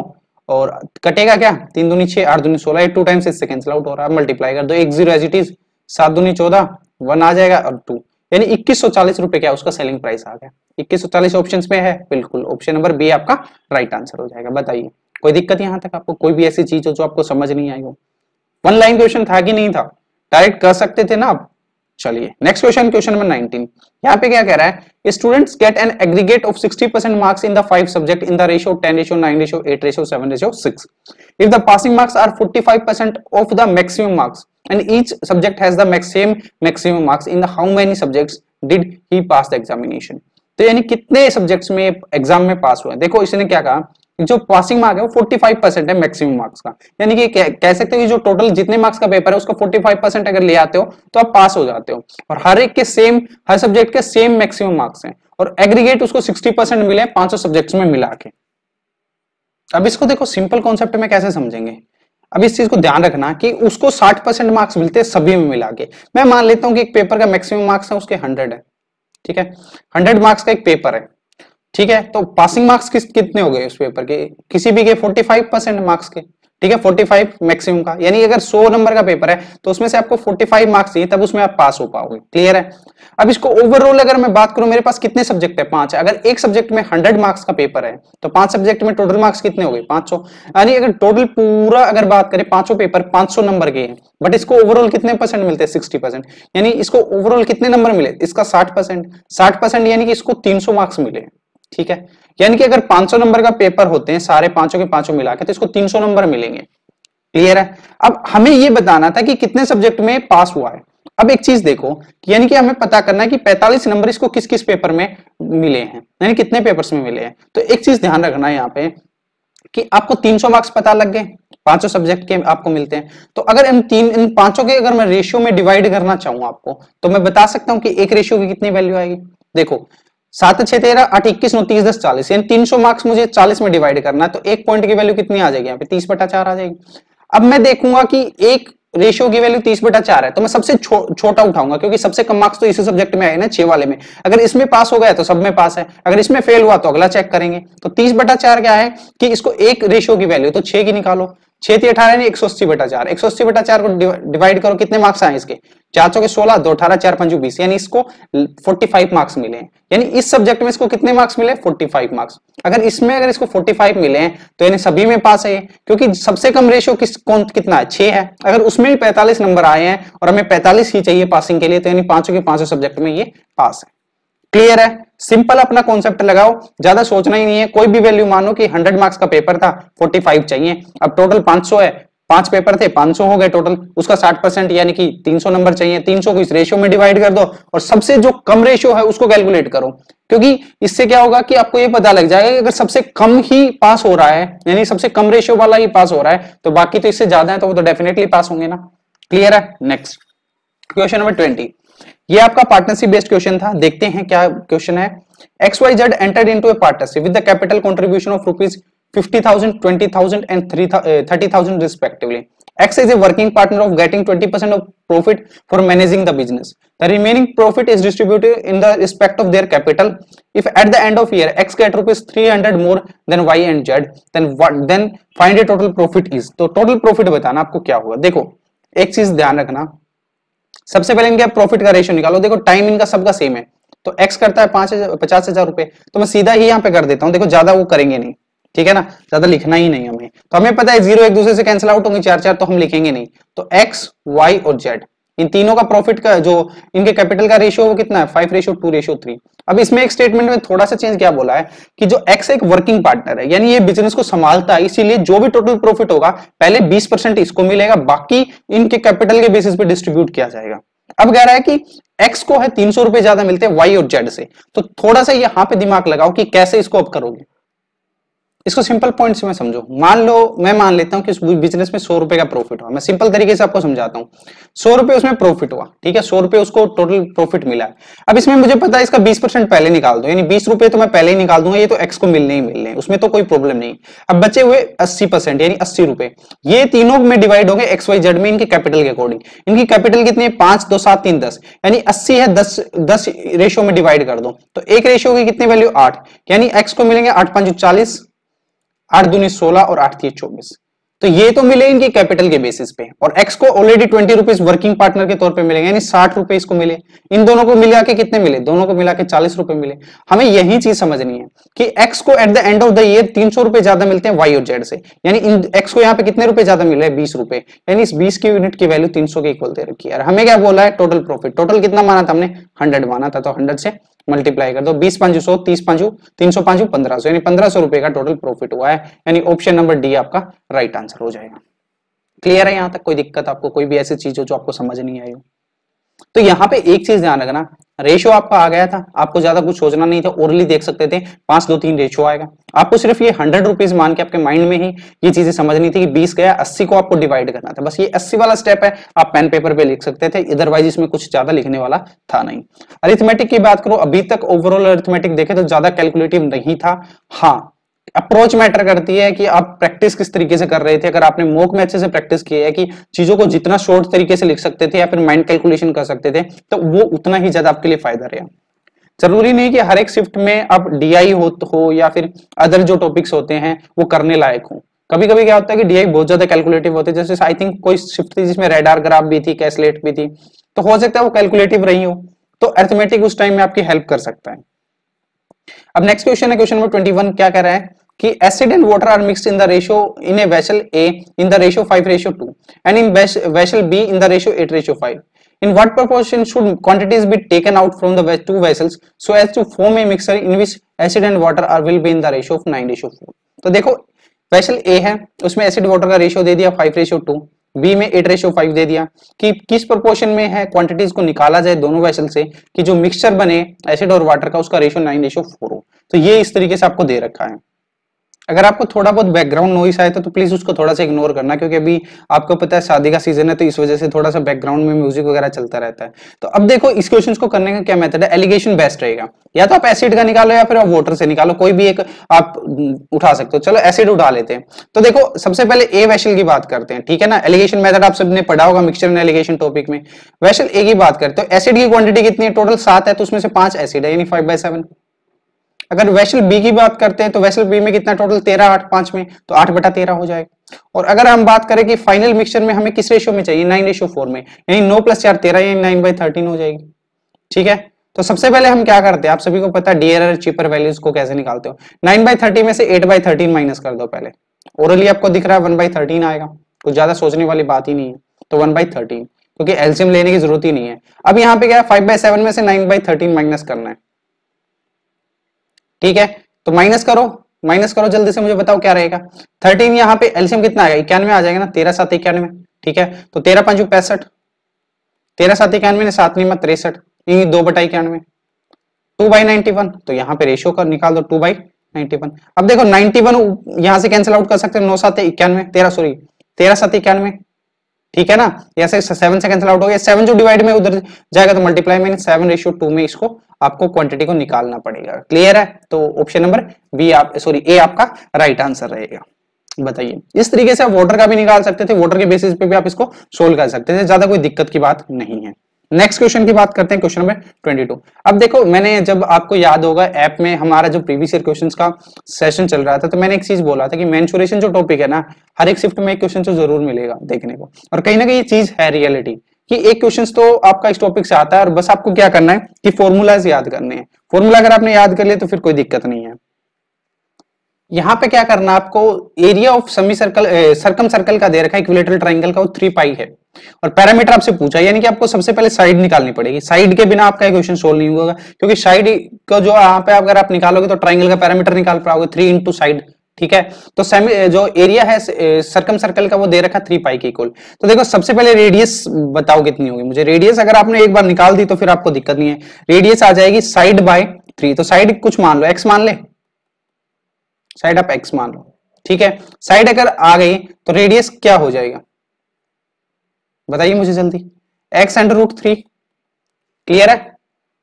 और कटेगा क्या, 3 दूनी 6, 8 दूनी 16, 2 टाइम्स इससे कैंसिल आउट हो रहा है, मल्टीप्लाई कर दो, 10 एज इट इज, 7 दूनी 14, 1 आ जाएगा और 2, यानी 2140 रुपए क्या उसका सेलिंग प्राइस आ गया। 2140 ऑप्शंस में है, बिल्कुल ऑप्शन नंबर बी आपका राइट आंसर हो जाएगा। बताइए कोई दिक्कत यहाँ तक आपको, कोई भी ऐसी चीज हो जो आपको समझ नहीं आई हो। 1 लाइन क्वेश्चन था कि नहीं था, डायरेक्ट कर सकते थे ना आप। चलिए नेक्स्ट क्वेश्चन, क्वेश्चन नंबर 19। यहाँ पे क्या कह रहा है, students get an aggregate of 60% marks in the 5 subject in the ratio 10:9:8:7:6 if the passing marks are 45% of the maximum marks and each subject has the maximum marks in the how many subjects did he pass the examination. तो यानी कितने सब्जेक्ट्स में एग्जाम में पास हुआ है। देखो इसने क्या कहा, जो पासिंग मार्क है वो 45% है मैक्सिमम मार्क्स का, यानी कि कह सकते हो कि जो टोटल जितने मार्क्स का पेपर है उसका 45% अगर ले आते हो तो आप पास हो जाते हो, और हर एक के सेम, हर सब्जेक्ट के सेम मैक्सिमम मार्क्स हैं, और एग्रीगेट उसको 60% मिले 500 सब्जेक्ट्स में मिला के। अब इसको देखो सिंपल कॉन्सेप्ट में कैसे समझेंगे। अब इस चीज को ध्यान रखना कि उसको 60% मार्क्स मिलते सभी में मिला के। मैं मान लेता हूँ कि एक पेपर का मैक्सिमम मार्क्स है उसके 100 है, ठीक है, 100 मार्क्स का एक पेपर है, ठीक है। तो पासिंग मार्क्स कितने हो गए उस पेपर के, किसी भी के 45% मार्क्स के, ठीक है, 45 मैक्सिमम का, यानी अगर 100 नंबर का पेपर है तो उसमें से आपको 45 मार्क्स चाहिए तब उसमें आप पास हो पाओगे, क्लियर है। अब इसको ओवरऑल अगर मैं बात करूं, मेरे पास कितने सब्जेक्ट है, 5 है। अगर एक सब्जेक्ट में 100 मार्क्स का पेपर है तो 5 सब्जेक्ट में टोटल मार्क्स कितने हो गए, 500, यानी अगर टोटल पूरा अगर बात करें 500 पेपर 500 नंबर के हैं, बट इसको ओवरऑल कितने परसेंट मिलते हैं, 60%, यानी इसको ओवरऑल कितने नंबर मिले, इसका 60%, यानी कि इसको 300 मार्क्स मिले, ठीक है। यानी कि अगर 500 नंबर का पेपर होते हैं सारे 500 के 500 मिला के तो इसको 300 नंबर मिलेंगे, क्लियर है। अब हमें ये बताना था कि कितने सब्जेक्ट में पास हुआ है। अब एक चीज देखो, यानी कि हमें पता करना है कि 45 नंबर इसको किस किस पेपर में मिले हैं, यानी कितने पेपर्स में मिले हैं। तो एक चीज ध्यान रखना है यहाँ पे कि आपको 300 मार्क्स पता लग गए 500 सब्जेक्ट के आपको मिलते हैं, तो अगर इन 500 के अगर मैं रेशियो में डिवाइड करना चाहूँ आपको तो मैं बता सकता हूँ कि एक रेशियो की कितनी वैल्यू आएगी। देखो 7, 6, 13, 8, 21, 9, 30, 10, 40, यानी 300 मार्क्स मुझे 40 में डिवाइड करना है, तो एक पॉइंट की वैल्यू कितनी आ जाएगी यहाँ पे, 30/4 आ जाएगी। अब मैं देखूंगा कि एक रेशियो की वैल्यू 30/4 है तो मैं सबसे छोटा उठाऊंगा, क्योंकि सबसे कम मार्क्स तो इसी सब्जेक्ट में आए ना 6 वाले में, अगर इसमें पास हो गया तो सब में पास है, अगर इसमें फेल हुआ तो अगला चेक करेंगे। तो 30/4 क्या है कि इसको एक रेशियो की वैल्यू तो 6 की निकालो, 6 × 18 180/4, 180/4 को डिवाइड करो, कितने मार्क्स आए इसके, 400 के 16, 2 18, 4 5 20, यानी इसको 45 मार्क्स मिले, यानी इस सब्जेक्ट में इसको कितने मार्क्स मिले, 45 मार्क्स। अगर इसमें अगर इसको 45 मिले हैं तो यानी सभी में पास है, क्योंकि सबसे कम रेशियो कितना है, 6 है। अगर उसमें भी 45 नंबर आए हैं और हमें 45 ही चाहिए पासिंग के लिए, तो यानी 500 के 500 सब्जेक्ट में ये पास है, क्लियर है। सिंपल अपना कॉन्सेप्ट लगाओ, ज्यादा सोचना ही नहीं है। कोई भी वैल्यू मानो कि 100 मार्क्स का पेपर था, 45 चाहिए, अब टोटल 500 है, 5 पेपर थे 500 हो गए टोटल, उसका 60% यानी कि 300 नंबर चाहिए, 300 को इस रेशियो में डिवाइड कर दो और सबसे जो कम रेशियो है उसको कैलकुलेट करो, क्योंकि इससे क्या होगा कि आपको ये पता लग जाएगा कि अगर सबसे कम ही पास हो रहा है, यानी सबसे कम रेशियो वाला ही पास हो रहा है, तो बाकी तो इससे ज्यादा है तो वो तो डेफिनेटली पास होंगे ना, क्लियर है। नेक्स्ट क्वेश्चन नंबर 20, ये आपका पार्टनरशिप बेस्ड क्वेश्चन था, देखते हैं क्या क्वेश्चन है। XYZ entered into a partnership with the capital contribution of rupees 50,000, 20,000 and 30,000 respectively. X is a working partner of getting 20% of profit for managing the business. The remaining profit is distributed in the respect of their capital. If at the end of year X get rupees 300 more than Y and Z, then find a total profit is. तो total profit बताना आपको क्या होगा। देखो एक चीज ध्यान रखना, सबसे पहले इनका प्रॉफिट का रेशियो निकालो। देखो टाइम इनका सबका सेम है, तो X करता है 50,000 रुपए, तो मैं सीधा ही यहाँ पे कर देता हूँ। देखो ज्यादा वो करेंगे नहीं, ठीक है ना, ज्यादा लिखना ही नहीं हमें, तो हमें पता है 0 एक दूसरे से कैंसिल आउट होंगे, 4 4 तो हम लिखेंगे नहीं। तो X, Y और Z इन तीनों का प्रॉफिट का जो इनके कैपिटल का रेशियो वो कितना है, 5:2:3। अब इसमें एक स्टेटमेंट में थोड़ा सा चेंज क्या बोला है कि जो X एक वर्किंग पार्टनर है, यानी ये बिजनेस को संभालता है, इसीलिए जो भी टोटल प्रॉफिट होगा पहले 20% इसको मिलेगा, बाकी इनके कैपिटल के बेसिस पे डिस्ट्रीब्यूट किया जाएगा। अब कह रहा है कि X को है 300 रुपए ज्यादा मिलते हैं Y और Z से, तो थोड़ा सा यहाँ पे दिमाग लगाओ कि कैसे इसको अब करोगे। इसको सिंपल पॉइंट से मैं समझो, मान लो मैं मान लेता हूँ कि उस बिजनेस में 100 रुपए का प्रॉफिट हुआ। मैं सिंपल तरीके से आपको समझाता हूँ, 100 रुपए उसमें प्रॉफिट हुआ, ठीक है, 100 रुपए उसको टोटल प्रॉफिट मिला है। अब इसमें मुझे पता है इसका 20% पहले निकाल दो, यानी 20 रुपए तो मैं पहले ही निकाल दूंगा, ये तो एक्स को मिलने ही मिलने, उसमें तो कोई प्रॉब्लम नहीं। अब बचे हुए 80% यानी 80 रुपए, ये तीनों में डिवाइड होंगे एक्स वाई जेड में इनके कैपिटल के अकॉर्डिंग। इनकी कैपिटल कितनी है 5, 2, 7, 3, 10, यानी 80 है, 10 रेशियो में डिवाइड कर दो तो एक रेशियो की कितनी वैल्यू 8, यानी एक्स को मिलेंगे 8×5=40, 8×2=16 और 8×3=24। तो ये तो मिले इनकी कैपिटल के बेसिस पे, और एक्स को ऑलरेडी 20 रुपीज वर्किंग पार्टनर के तौर पे मिलेंगे, यानी 60 रुपए इसको मिले। इन दोनों को मिला के कितने मिले, दोनों को मिला के 40 रुपए मिले। हमें यही चीज समझनी है कि एक्स को at the end of the year 300 रुपए ज्यादा मिलते हैं वाई और जेड से, यानी एक्स को यहाँ पे कितने रुपए ज्यादा मिले, 20 रुपए, यानी इस 20 की यूनिट की वैल्यू 300 के इक्वल दे रखी है। हमें क्या बोला है, टोटल प्रॉफिट, टोटल कितना माना था हमने, 100 माना था, तो 100 से मल्टीप्लाई कर दो, 20×5 100, 30×5 305 1500, यानी 1500 रुपए का टोटल प्रॉफिट हुआ है, यानी ऑप्शन नंबर डी आपका राइट आंसर हो जाएगा। क्लियर है यहां तक कोई दिक्कत आपको, कोई भी ऐसी चीज हो जो आपको समझ नहीं आई हो? तो यहाँ पे एक चीज ध्यान रखना, रेशियो आपका आ गया था, आपको ज्यादा कुछ सोचना नहीं था, ओरली देख सकते थे 5, 2, 3 रेशियो आएगा। आपको सिर्फ ये 100 रुपीज मान के आपके माइंड में ही ये चीजें समझनी थी कि 20 गया 80 को आपको डिवाइड करना था, बस ये 80 वाला स्टेप है, आप पेन पेपर पे लिख सकते थे, अदरवाइज इसमें कुछ ज्यादा लिखने वाला था नहीं। अरिथमेटिक की बात करो, अभी तक ओवरऑल अरिथमेटिक देखे तो ज्यादा कैलकुलेटिव नहीं था। हाँ, अप्रोच मैटर करती है कि आप प्रैक्टिस किस तरीके से कर रहे थे। अगर आपने मॉक में अच्छे से प्रैक्टिस की है कि चीजों को जितना शॉर्ट तरीके से लिख सकते थे या फिर माइंड कैलकुलेशन कर सकते थे, तो वो उतना ही ज्यादा आपके लिए फायदा रहा। जरूरी नहीं कि हर एक शिफ्ट में आप डीआई हो या फिर अदर जो टॉपिक्स होते हैं वो करने लायक हो। कभी कभी क्या होता है कि डीआई बहुत ज्यादा कैलकुलेटिव होते हैं, जैसे आई थिंक कोई शिफ्ट थी जिसमें रेडार ग्राफ भी थी, कैसलेट भी थी, तो हो सकता है वो कैलकुलेटिव रही हो, तो अरिथमेटिक उस टाइम में आपकी हेल्प कर सकता है। अब नेक्स्ट क्वेश्चन है क्वेश्चन नंबर 21, क्या कह रहा है कि acid and water are mixed in the ratio in a vessel A in the ratio 5:2 and in vessel B in the ratio 8:5। In what proportion should quantities be taken out from the two vessels so as to form a mixture in which acid and water are will be in the ratio of 9:4? तो देखो वेसल ए है, उसमें एसिड वाटर का रेशियो दे दिया 5:2, बी में 8:5 दे दिया कि किस प्रोपोर्शन में है क्वांटिटीज को निकाला जाए दोनों वेसल से कि जो मिक्सचर बने एसिड और वाटर का उसका रेशियो 9:4 हो। तो ये इस तरीके से आपको दे रखा है। अगर आपको थोड़ा बहुत बैकग्राउंड नॉइस आए तो प्लीज उसको थोड़ा सा इग्नोर करना, क्योंकि अभी आपको पता है शादी का सीजन है, तो इस वजह से थोड़ा सा बैकग्राउंड में म्यूजिक वगैरह चलता रहता है। तो अब देखो इस क्वेश्चन को करने का क्या मेथड है, एलिगेशन बेस्ट रहेगा, या तो आप एसिड का निकालो या फिर आप वाटर से निकालो, कोई भी एक आप उठा सकते हो। चलो एसिड उठा लेते हैं। तो देखो सबसे पहले ए वेसल की बात करते हैं, ठीक है ना, एलिगेशन मेथड आप सबने पढ़ा होगा मिक्सचर एंड एलिगेशन टॉपिक में। वेसल ए की बात करते हो, एसिड की क्वांटिटी कितनी है, टोटल 7 है, तो उसमें से 5 एसिड है यानी 5/7। अगर वेसल बी की बात करते हैं तो वेसल बी में कितना टोटल 13, 8×5 में, तो 8/13 हो जाएगा। और अगर हम बात करें कि फाइनल मिक्सचर में हमें किस रेशियो में चाहिए, 9:4 में, यानी 9 + 4 = 13 यानी 9/13 हो जाएगी। ठीक है, तो सबसे पहले हम क्या करते हैं, आप सभी को पता है डियर चीपर वैल्यूज को कैसे निकालते हो। 9/30 में से 8/13 माइनस कर दो, पहले ओरली आपको दिख रहा है 1/13 आएगा, कुछ ज्यादा सोचने वाली बात ही नहीं है, तो 1/13 क्योंकि एलसीएम लेने की जरूरत ही नहीं है। अब यहाँ पे क्या है, 5/7 में से 9/13 माइनस करना है, ठीक है, तो माइनस करो जल्दी से, मुझे बताओ क्या रहेगा। 13 यहाँ पे एलसीएम कितना आएगा, 91 आ जाएगा ना, 13 × 7 = 91। ठीक है, तो 13×5 = 65, 13×7 = 91 ने 7 × 63, 2/91, 2/91, तो यहाँ पे रेशियो कर निकाल दो 2/91। अब देखो 91 यहाँ से कैंसिल आउट कर सकते हैं, 9 × 7 = 91, 13 × 7 = 91, ठीक है ना, ऐसे 7 से कैंसिल आउट हो गया, 7 जो डिवाइड में उधर जाएगा तो मल्टीप्लाई में 7:2 में इसको आपको क्वांटिटी को निकालना पड़ेगा। क्लियर है, तो ऑप्शन नंबर ए आपका राइट आंसर रहेगा। बताइए इस तरीके से आप वाटर का भी निकाल सकते थे, वाटर के बेसिस पे भी आप इसको सोल्व कर सकते थे, ज्यादा कोई दिक्कत की बात नहीं है। नेक्स्ट क्वेश्चन की बात करते हैं, क्वेश्चन नंबर 22। अब देखो मैंने, जब आपको याद होगा ऐप में हमारा जो प्रीवियस ईयर क्वेश्चंस का सेशन चल रहा था, तो मैंने एक चीज बोला था कि मेंसुरेशन जो टॉपिक है ना, हर एक शिफ्ट में एक क्वेश्चन तो जरूर मिलेगा देखने को, और कहीं ना कहीं ये चीज है रियलिटी कि एक क्वेश्चन तो आपका इस टॉपिक से आता है, और बस आपको क्या करना है कि फॉर्मूलाज याद करने हैं। फॉर्मूला अगर आपने याद कर लिया तो फिर कोई दिक्कत नहीं है। यहाँ पे क्या करना, आपको एरिया ऑफ सर्कम सर्कल का दे रखा है इक्विलेटरल ट्राइंगल का, वो 3 पाई है, और पैरामीटर आपसे पूछा, यानी कि आपको सबसे पहले साइड निकालनी पड़ेगी। साइड के बिना आपका क्वेश्चन सोल्व नहीं होगा, क्योंकि साइड का जो यहाँ पे अगर आप निकालोगे तो ट्राइंगल का पैरामीटर निकाल पाओगे 3 × साइड। ठीक है, तो जो एरिया है सर्कम सर्कल का वो दे रखा 3 पाई के इक्वल। तो देखो सबसे पहले रेडियस बताओ कितनी होगी मुझे। रेडियस अगर आपने एक बार निकाल दी तो फिर आपको दिक्कत नहीं है, रेडियस आ जाएगी साइड बाय 3। तो साइड कुछ मान लो, एक्स मान ले, साइड आप एक्स मान लो, ठीक है। साइड अगर आ गई तो रेडियस क्या हो जाएगा बताइए मुझे जल्दी, एक्स अंडर रूट 3। क्लियर है,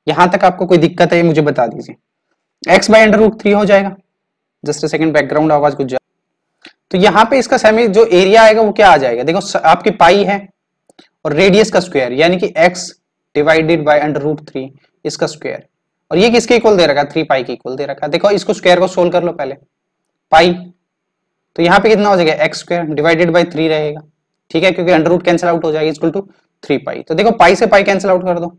यहां तक आपको कोई दिक्कत है मुझे बता दीजिए। एक्स बाई अंडर रूट 3 हो जाएगा। जस्ट अ सेकंड, बैकग्राउंड आवाज कुछ जा। तो यहाँ पे इसका सेमी जो एरिया आएगा वो क्या आ जाएगा, देखो आपके पाई है और रेडियस का स्क्वायर यानी कि x divided by under root 3 इसका स्क्वायर, और ये किसके इक्वल दे रखा है, 3 पाई के इक्वल दे रखा है। देखो इसको स्क्वायर को सोल्व कर लो पहले, पाई तो यहाँ पे कितना हो जाएगा एक्स स्क्वायर डिवाइडेड बाय 3 रहेगा, ठीक है, क्योंकि अंडर रूट कैंसिल आउट हो जाएगा, इक्वल टू 3 पाई। तो देखो पाई से पाई कैंसिल आउट कर दो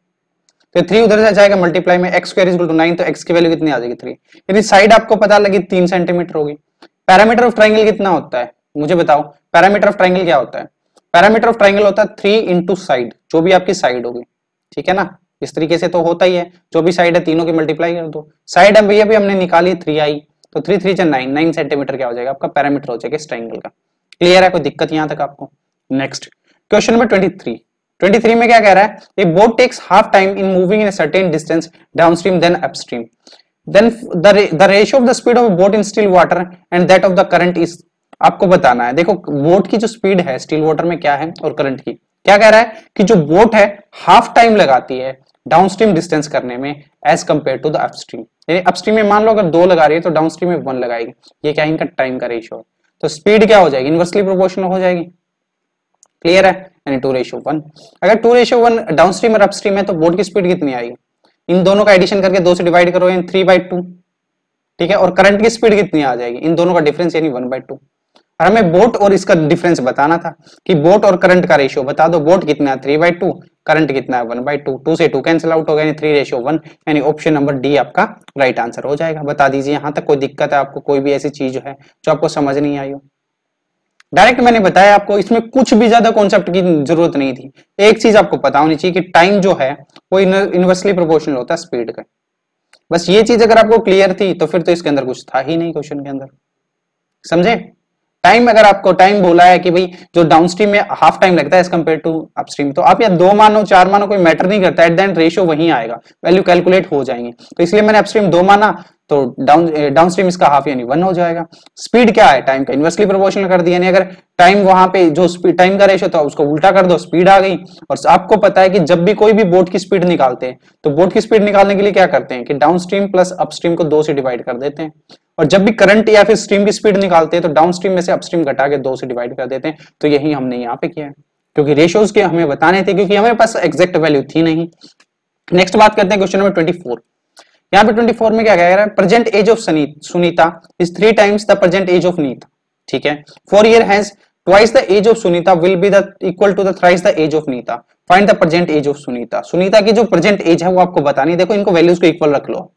तो 3 उधर से जाएगा मल्टीप्लाई में, एक्स स्क्वायर इक्वल टू 9, तो एक्स की वैल्यू कितनी आ जाएगी 3। यानी साइड आपको पता लगी 3 सेंटीमीटर होगी। पैरामीटर ऑफ ट्राइंगल कितना होता है मुझे बताओ, पैरामीटर ऑफ ट्राइंगल क्या होता है, पैरामीटर ऑफ ट्राइंगल होता है 3 इंटू साइड, जो भी आपकी साइड होगी, ठीक है ना। इस तरीके से तो होता ही है, जो भी साइड है तीनों की मल्टीप्लाई कर दो। साइड हम भैया भी हमने निकाली 3i, तो 3 3 9 सेंटीमीटर क्या हो जाएगा आपका पैरामीटर हो जाएगा इस ट्राइंगल का। क्लियर है, कोई दिक्कत यहाँ तक आपको। नेक्स्ट क्वेश्चन नंबर 23 में क्या कह रहा है, a boat takes half time in moving in a certain distance downstream then upstream, then the ratio of the speed of boat in still water and that of the current is, आपको बताना है। देखो बोट की जो स्पीड है स्टील वाटर में क्या है और करंट की, क्या कह रहा है कि जो बोट है हाफ टाइम लगाती है डाउनस्ट्रीम डिस्टेंस करने में as compare to the upstream. यानी अपस्ट्रीम में मान लो अगर 2 लगा रही है तो डाउनस्ट्रीम में 1 लगाएगी, ये क्या है इनका टाइम का रेशियो। तो स्पीड क्या हो जाएगी इन्वर्सली प्रोपोर्शनल हो जाएगी, क्लियर है, यानी 2:1। अगर 2:1 डाउनस्ट्रीम और अपस्ट्रीम है तो बोट की स्पीड कितनी आएगी, इन दोनों का एडिशन करके 2 से डिवाइड करो यानी 3/2, ठीक है। और करंट की स्पीड कितनी आ जाएगी, इन दोनों का डिफरेंस यानी 1/2। और हमें बोट और इसका डिफरेंस बताना था कि बोट और करंट का रेशियो बता दो, बोट कितना है 3/2, करंट कितना है 1/2, 2 से 2 कैंसिल आउट हो गया यानी 3:1, यानी ऑप्शन नंबर डी आपका राइट आंसर हो जाएगा। बता दीजिए यहाँ तक कोई दिक्कत है आपको, कोई भी ऐसी चीज है जो आपको समझ नहीं आई हो। डायरेक्ट मैंने बताया आपको, इसमें कुछ भी ज्यादा कॉन्सेप्ट की जरूरत नहीं थी। एक चीज आपको पता होनी चाहिए कि टाइम जो है वो इन्वर्सली प्रोपोर्शनल होता है स्पीड का। बस ये चीज अगर आपको क्लियर थी तो फिर तो इसके अंदर कुछ था ही नहीं क्वेश्चन के अंदर, समझे। टाइम अगर आपको टाइम बोला है कि भाई जो डाउनस्ट्रीम में हाफ टाइम लगता है एज कम्पेयर टू अपस्ट्रीम, तो आप या 2 मानो 4 मानो कोई मैटर नहीं करता, एट द एंड रेशियो वही आएगा, वैल्यू कैलकुलेट हो जाएंगे। तो इसलिए मैंने अपस्ट्रीम 2 माना तो डाउनस्ट्रीम इसका हाफ यानी 1 हो जाएगा। स्पीड क्या है टाइम का इन्वर्सली प्रोपोर्शनल कर दिया, यानी अगर टाइम वहां पे जो टाइम का रेशियो था उसको उल्टा कर दो, स्पीड आ गई। और आपको पता है कि जब भी कोई भी बोट की स्पीड निकालते हैं तो बोट की स्पीड निकालने के लिए क्या करते हैं कि डाउनस्ट्रीम प्लस अपस्ट्रीम को 2 से डिवाइड कर देते हैं, और जब भी करंट या फिर स्ट्रीम की स्पीड निकालते हैं तो डाउनस्ट्रीम में से अपस्ट्रीम घटा के 2 से डिवाइड कर देते हैं। तो यही हमने यहाँ पे किया है क्योंकि रेशियोज के हमें बताने थे, क्योंकि हमारे पास एग्जैक्ट वैल्यू थी नहीं। नेक्स्ट बात करते हैं क्वेश्चन नंबर 24। यहाँ पे 24 में क्या कह रहा है, present age of Sunita is 3 times the present age of Nita, ठीक है। 4 year hence twice the age of Sunita will be the equal to the thrice the age of Nita, find the present age of Sunita. Sunita की जो प्रेजेंट एज है वो आपको बतानी। देखो इनको वैल्यूज को इक्वल रख लो।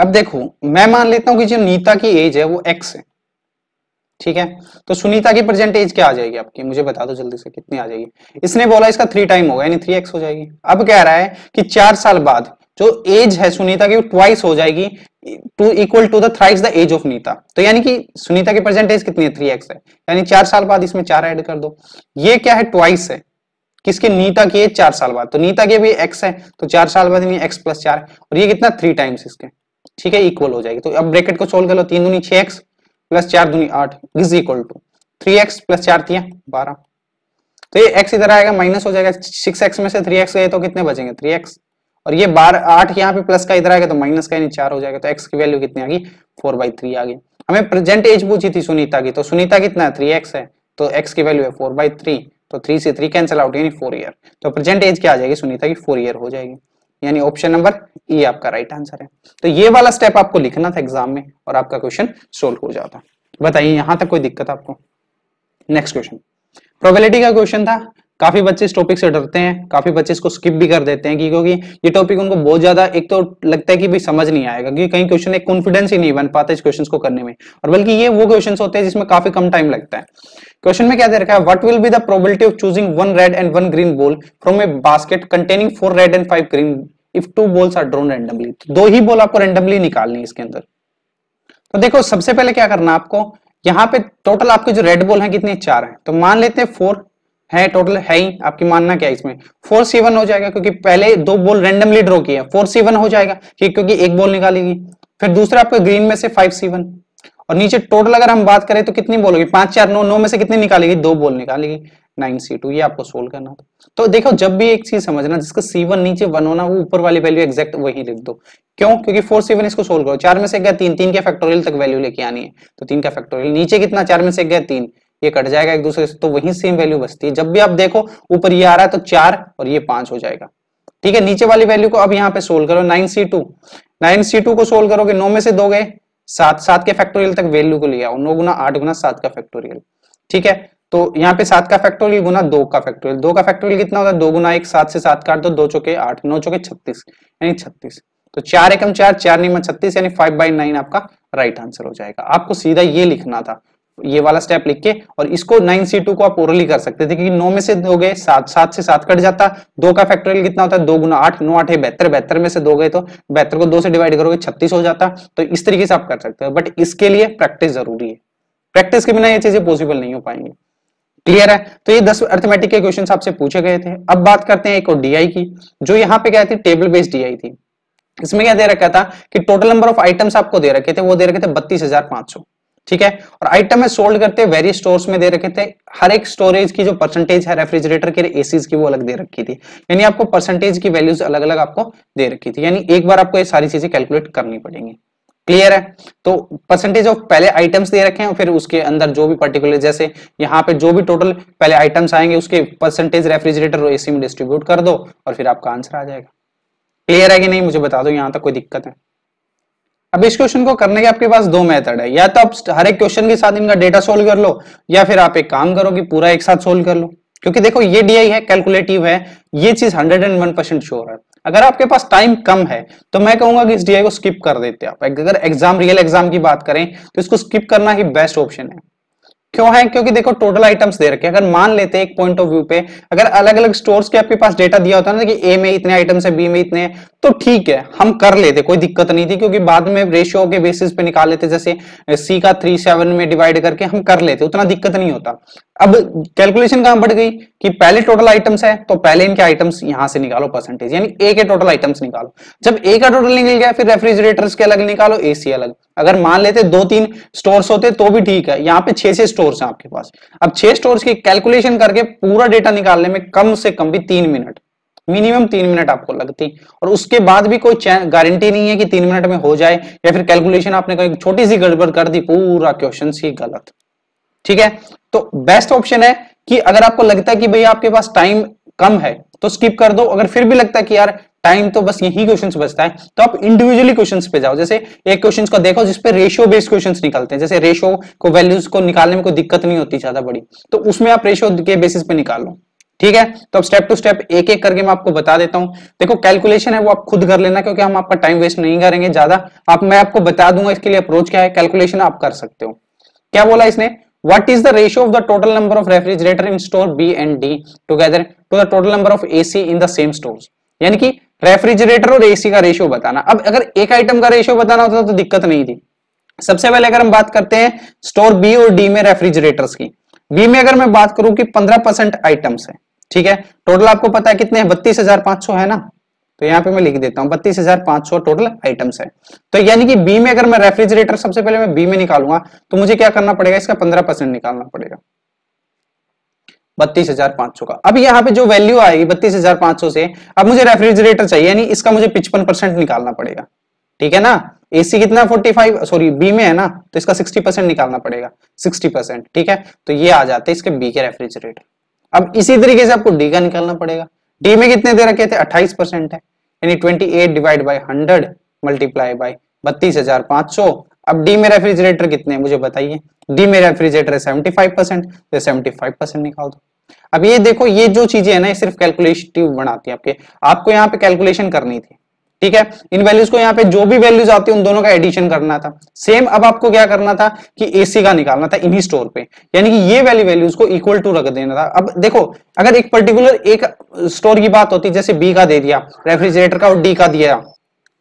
अब देखो मैं मान लेता हूं कि जो नीता की एज है वो x है, ठीक है। तो सुनीता की प्रेजेंट एज क्या आ जाएगी आपकी मुझे बता दो जल्दी से, कितनी आ जाएगी। इसने बोला इसका 3 टाइम होगा यानी 3x हो जाएगी। अब कह रहा है कि 4 साल बाद जो एज है सुनीता की वो 2x हो जाएगी, to equal to the thrice the age of Nita. तो यानी कि सुनीता की प्रेजेंट एज कितनी है 3x है, यानी 4 साल बाद इसमें 4 ऐड कर दो। ये क्या है 2x है किसके, नीता की एज 4 साल बाद, तो नीता की भी x है तो 4 साल बाद यानी x + 4, और ये कितना 3 टाइम्स इसके, ठीक है, इक्वल हो जाएगी। तो अब ब्रैकेट को सोल्व कर लो, 3 दूनी 6x + 4 दूनी 8 इज इक्वल टू 3x + 4 = 12। तो ये x इधर आएगा माइनस हो जाएगा, 6x में से 3x गए तो कितने बचेंगे 3x, और ये 8 यहाँ पे प्लस का इधर आएगा तो माइनस का यानी 4 हो जाएगा। तो x की वैल्यू कितनी आ गई 4/3 आ गई। हमें प्रेजेंट एज पूछी थी सुनीता की, तो सुनीता कितना 3x है तो x की वैल्यू है 4/3, तो 3 से 3 कैंसिल आउट यानी 4 ईयर। तो प्रेजेंट एज क्या आ जाएगी सुनीता की 4 ईयर हो जाएगी, यानी ऑप्शन नंबर ई आपका राइट आंसर है। तो ये वाला स्टेप आपको लिखना था एग्जाम में और आपका क्वेश्चन सोल्व हो जाता। बताइए यहां तक कोई दिक्कत आपको। नेक्स्ट क्वेश्चन प्रोबेबिलिटी का क्वेश्चन था। काफी बच्चे इस टॉपिक से डरते हैं, काफी बच्चे इसको स्किप भी कर देते हैं क्योंकि ये टॉपिक उनको बहुत ज्यादा, एक तो लगता है कि भाई समझ नहीं आएगा क्योंकि कहीं क्वेश्चन एक कॉन्फिडेंस ही नहीं बन पाता इस क्वेश्चन को करने में, और बल्कि ये वो क्वेश्चन होते हैं जिसमें काफी कम टाइम लगता है। क्वेश्चन में क्या दे रखा है, what will be the probability of choosing 1 red and 1 green ball from a basket containing 4 red and 5 green if 2 balls are drawn randomly. तो 2 ही बॉल आपको रैंडमली निकालनी है इसके अंदर। तो देखो सबसे पहले क्या करना आपको, यहाँ पे टोटल आपके जो रेड बॉल है कितने 4 है, तो मान लेते हैं 4 है टोटल है ही, आपकी मानना क्या है इसमें 4 C1 हो जाएगा क्योंकि पहले 2 बॉल रैंडमली ड्रॉ किए, 4 C1 हो जाएगा क्योंकि 1 बॉल निकालेगी। फिर दूसरा आपको ग्रीन में से 5 C1, और नीचे टोटल अगर हम बात करें तो कितनी बोलोगी 5 4 9 9 में से कितनी निकालेगी 2 बोल निकालेगी 9C2। ये आपको सोल्व करना था। तो देखो जब भी एक चीज समझना जिसका C1 नीचे 1 होना वो ऊपर वाली वैल्यू एक्जैक्ट वही लिख दो। क्यों? क्योंकि 4C1 इसको सोल्व करो 4 में से 1 3 3 के फैक्टोरियल तक वैल्यू लेके आनी है तो 3 का फैक्टोरियल नीचे कितना 4 में से 1 3 ये कट जाएगा एक दूसरे से तो वही सेम वैल्यू बचती है। जब भी आप देखो ऊपर ये आ रहा है तो 4 और ये 5 हो जाएगा। ठीक है नीचे वाली वैल्यू को अब यहाँ पे सोल्व करो 9C2 को सोल्व करोगे 9 में से 2 गए 7 7 के फैक्टोरियल तक वैल्यू को ले आओ 9 × 8 × 7 का फैक्टोरियल। ठीक है तो यहाँ पे 7 का फैक्टोरियल गुना 2 का फैक्टोरियल 2 का फैक्टोरियल कितना होता है 2 × 1 7 से 7 काट दो 2 चौके 8 9 चौके 36 यानी 36 तो 4 एकम 4 4 9 36 यानी 5/9 आपका राइट आंसर हो जाएगा। आपको सीधा ये लिखना था ये वाला स्टेप लिख के और इसको 9C2 को आप ओरली कर सकते थे क्योंकि 9 में से 2 गए 7 7 से 7 कट जाता 2 का फैक्टोरियल कितना होता है 2 × 8 9 8 72 में से 2 गए तो 72 को 2 से डिवाइड करोगे 36 हो जाता। तो इस तरीके से आप कर सकते हो बट इसके लिए प्रैक्टिस जरूरी है। प्रैक्टिस के बिना ये चीजें पॉसिबल नहीं हो पाएंगी। क्लियर है। तो ये 10 अर्थमेटिक के क्वेश्चन आपसे पूछे गए थे। अब बात करते हैं एक और DI की जो यहाँ पे क्या थी टेबल बेस्ड DI थी। इसमें क्या दे रखा था कि टोटल नंबर ऑफ आइटम्स आपको दे रखे थे वो दे रखे थे 32,500। ठीक है और आइटम में सोल्ड करते वेरियस स्टोर्स में दे रखे थे हर एक स्टोरेज की जो परसेंटेज है रेफ्रिजरेटर के एसीज की वो अलग दे रखी थी यानी आपको परसेंटेज की वैल्यूज अलग अलग आपको दे रखी थी यानी एक बार आपको ये सारी चीजें कैलकुलेट करनी पड़ेंगी। क्लियर है। तो परसेंटेज ऑफ पहले आइटम्स दे रखे हैं और फिर उसके अंदर जो भी पर्टिकुलर जैसे यहाँ पे जो भी टोटल पहले आइटम्स आएंगे उसके परसेंटेज रेफ्रिजरेटर और एसी में डिस्ट्रीब्यूट कर दो और फिर आपका आंसर आ जाएगा। क्लियर है कि नहीं मुझे बता दो यहाँ तक कोई दिक्कत है। अब इस क्वेश्चन को करने के आपके पास 2 मेथड है या तो आप हर एक क्वेश्चन के साथ इनका डेटा सोल्व कर लो या फिर आप एक काम करो कि पूरा एक साथ सोल्व कर लो क्योंकि देखो ये DI है कैलकुलेटिव है ये चीज 101% श्योर है। अगर आपके पास टाइम कम है तो मैं कहूंगा कि इस DI को स्किप कर देते आप। अगर एग्जाम रियल एग्जाम की बात करें तो इसको स्किप करना ही बेस्ट ऑप्शन है। क्यों है? क्योंकि देखो टोटल आइटम्स दे रखे हैं। अगर मान लेते हैं एक पॉइंट ऑफ व्यू पे अगर अलग अलग स्टोर्स के आपके पास डेटा दिया होता है ना कि A में इतने आइटम्स है B में इतने हैं तो ठीक है हम कर लेते कोई दिक्कत नहीं थी क्योंकि बाद में रेशियो के बेसिस पे निकाल लेते जैसे C का 3 7 में डिवाइड करके हम कर लेते उतना दिक्कत नहीं होता। अब कैलकुलेशन कहां बढ़ गई कि पहले टोटल आइटम्स है तो पहले इनके आइटम्स यहां से निकालो परसेंटेज यानी A के टोटल आइटम्स निकालो। जब A का टोटल निकल गया फिर रेफ्रिजरेटर्स के अलग निकालो AC अलग। अगर मान लेते 2 3 स्टोर्स होते तो भी ठीक है यहाँ पे 6 स्टोर्स हैं आपके पास। अब 6 स्टोर्स की कैलकुलेशन करके पूरा डेटा निकालने में कम से कम भी 3 मिनट मिनिमम 3 मिनट आपको लगती और उसके बाद भी कोई गारंटी नहीं है कि 3 मिनट में हो जाए या फिर कैलकुलेशन आपने कोई छोटी सी गड़बड़ कर दी पूरा क्वेश्चन ही गलत। ठीक है तो बेस्ट ऑप्शन है कि अगर आपको लगता है कि भैया आपके पास टाइम कम है तो स्किप कर दो। अगर फिर भी लगता है कि यार टाइम तो बस यही क्वेश्चंस बचता है तो आप इंडिविजुअली क्वेश्चंस पे जाओ। जैसे एक क्वेश्चंस को देखो जिसपे रेशियो बेस्ड क्वेश्चंस निकलते हैं जैसे रेशियो को वैल्यूज को निकालने में कोई दिक्कत नहीं होती ज्यादा बड़ी तो उसमें आप रेशियो के बेसिस पे निकालो। ठीक है तो अब स्टेप टू स्टेप एक एक करके मैं आपको बता देता हूं। देखो कैलकुलेशन है वो आप खुद कर लेना क्योंकि हम आपका टाइम वेस्ट नहीं करेंगे ज्यादा। मैं आपको बता दूंगा इसके लिए अप्रोच क्या है। कैलकुलेशन आप कर सकते हो। क्या बोला इसने? What is the ratio of the total number of refrigerator in store B and D together to the total number of AC in the same stores? यानी कि रेफ्रिजरेटर और AC का रेशियो बताना। अब अगर एक आइटम का रेशियो बताना होता तो दिक्कत नहीं थी। सबसे पहले अगर हम बात करते हैं स्टोर B और D में रेफ्रिजरेटर्स की। B में अगर मैं बात करूं कि 15% आइटम्स है। ठीक है टोटल आपको पता है कितने 32,500 है ना तो यहाँ पे मैं लिख देता हूँ 32,500 टोटल आइटम्स है। तो यानी कि B में अगर मैं रेफ्रिजरेटर सबसे पहले मैं B में निकालूंगा तो मुझे क्या करना पड़ेगा इसका 15% निकालना पड़ेगा 32,500 का। अब यहाँ पे जो वैल्यू आएगी 32,500 से अब मुझे रेफ्रिजरेटर चाहिए यानी इसका मुझे 55% निकालना पड़ेगा। ठीक है ना AC कितना 45 सॉरी B में है ना तो इसका 60% निकालना पड़ेगा 60%। ठीक है तो ये आ जाते हैं इसके B के रेफ्रिजरेटर। अब इसी तरीके से आपको D का निकालना पड़ेगा। D में कितने दे रखे थे 28% है यानी 28 ÷ 100 × 32,500। अब D में रेफ्रिजरेटर कितने मुझे बताइए। D में रेफ्रिजरेटर 75% तो 75% निकाल दो। अब ये देखो ये जो चीजें है ना ये सिर्फ कैलकुलेटिव बनाती है आपके। आपको यहाँ पे कैलकुलेशन करनी थी। ठीक है इन वैल्यूज को यहाँ पे जो भी वैल्यूज आती है उन दोनों का एडिशन करना था सेम। अब आपको क्या करना था कि AC का निकालना था इन्हीं स्टोर पे यानी कि ये वाली वैल्यूज को इक्वल टू रख देना था। अब देखो अगर एक पर्टिकुलर एक स्टोर की बात होती जैसे B का दे दिया रेफ्रिजरेटर का और D का दिया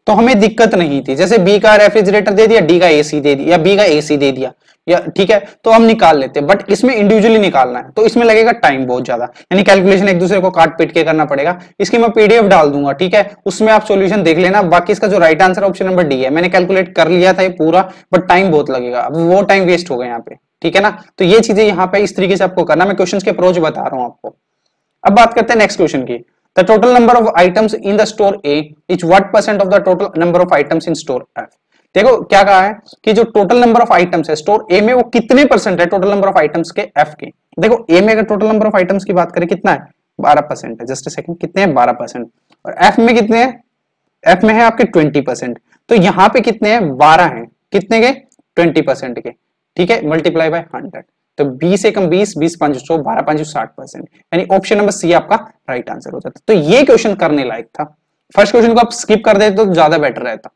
तो हमें दिक्कत नहीं थी। जैसे B का रेफ्रिजरेटर दे दिया D का AC दे दिया या B का AC दे दिया या ठीक है तो हम निकाल लेते हैं, बट इसमें इंडिविजुअली निकालना है तो इसमें लगेगा टाइम बहुत ज्यादा, यानी कैलकुलेशन एक दूसरे को काट पीट के करना पड़ेगा। इसकी मैं पीडीएफ डाल दूंगा, ठीक है, उसमें आप सॉल्यूशन देख लेना। बाकी इसका जो right answer option number D है, मैंने कैलकुलेट कर लिया था ये पूरा, बट टाइम बहुत लगेगा, अब वो टाइम वेस्ट हो गया यहाँ पे, ठीक है ना। तो ये चीजें यहाँ पे इस तरीके से आपको करना, मैं क्वेश्चन के अप्रोच बता रहा हूँ आपको। अब बात करते हैं नेक्स्ट क्वेश्चन की। The total number of items in the store A is what percent of the total number of items in store F? देखो क्या कहा है कि जो टोटल नंबर ऑफ आइटम्स है स्टोर ए में वो कितने परसेंट है टोटल नंबर ऑफ आइटम्स के F के। देखो A में अगर टोटल नंबर ऑफ आइटम्स की बात करें कितना है 12% है, जस्ट अ सेकंड, कितने हैं 12%, और F में कितने हैं, F में है आपके 20%, तो यहाँ पे कितने हैं 12 हैं, कितने के 20% के, ठीक है, मल्टीप्लाई बाय 100, तो 20 एकम 20, 20 5 100, 12 5 60%, यानी ऑप्शन नंबर सी आपका राइट आंसर हो जाता। तो ये क्वेश्चन करने लायक था। फर्स्ट क्वेश्चन को आप स्किप कर देते तो ज्यादा बेटर रहता,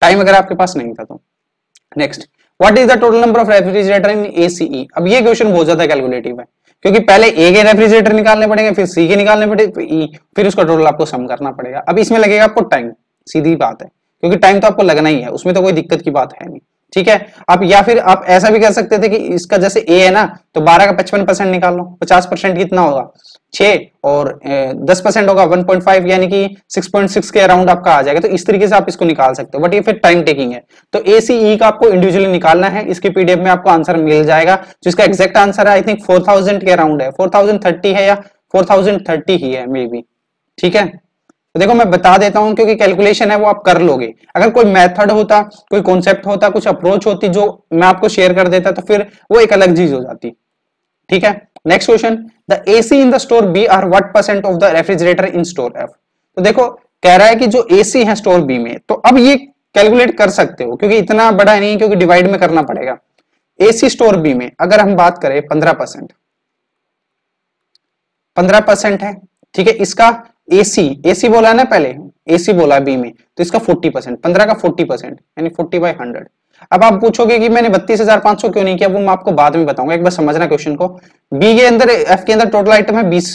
टाइम अगर आपके पास नहीं था तो। Next, what is the total number of refrigerator in ACE. अब ये क्वेश्चन बहुत ज्यादा कैलकुलेटिव है, क्योंकि पहले ए के रेफ्रिजरेटर निकालने पड़ेंगे, फिर सी के निकालने पड़ेंगे, फिर उसका टोटल आपको सम करना पड़ेगा। अब इसमें लगेगा आपको टाइम, सीधी बात है, क्योंकि टाइम तो आपको लगना ही है, उसमें तो कोई दिक्कत की बात है नहीं, ठीक है। आप या फिर आप ऐसा भी कर सकते थे कि इसका जैसे ए है ना, तो 12 का 55% निकाल लो, 50% कितना होगा 6 और 10% होगा 1.5, यानी कि 6.6 के अराउंड आपका आ जाएगा। तो इस तरीके से आप इसको निकाल सकते हो, बट ये फिर टाइम टेकिंग है। तो एसीई का आपको इंडिविजुअली निकालना है, इसकी पीडीएफ में आपको आंसर मिल जाएगा। जो इसका एक्जैक्ट आंसर है आई थिंक 4000 के अराउंड है, 4030 है या 4030 ही है मे बी, ठीक है। देखो मैं बता देता हूं क्योंकि कैलकुलेशन है वो आप कर लोगे। अगर कोई मेथड होता, कोई कॉन्सेप्ट होता, कुछ अप्रोच होती जो मैं आपको शेयर कर देता, तो फिर वो एक अलग चीज हो जाती, ठीक है। Next question, the AC in the store B are what percent of the refrigerator in store F. तो देखो कह रहा है कि जो एसी है स्टोर बी में, तो अब ये कैलकुलेट कर सकते हो क्योंकि इतना बड़ा नहीं, क्योंकि डिवाइड में करना पड़ेगा। एसी स्टोर बी में अगर हम बात करें 15% है, ठीक है। इसका AC बोला ना पहले, AC बोला बी में, तो इसका 40%, 15 का 40% यानी 40/100। अब आप पूछोगे कि मैंने 32,500 क्यों नहीं किया, वो मैं आपको बाद में बताऊंगा, एक बार समझना क्वेश्चन को। बी के अंदर, F के अंदर टोटल आइटम है 20,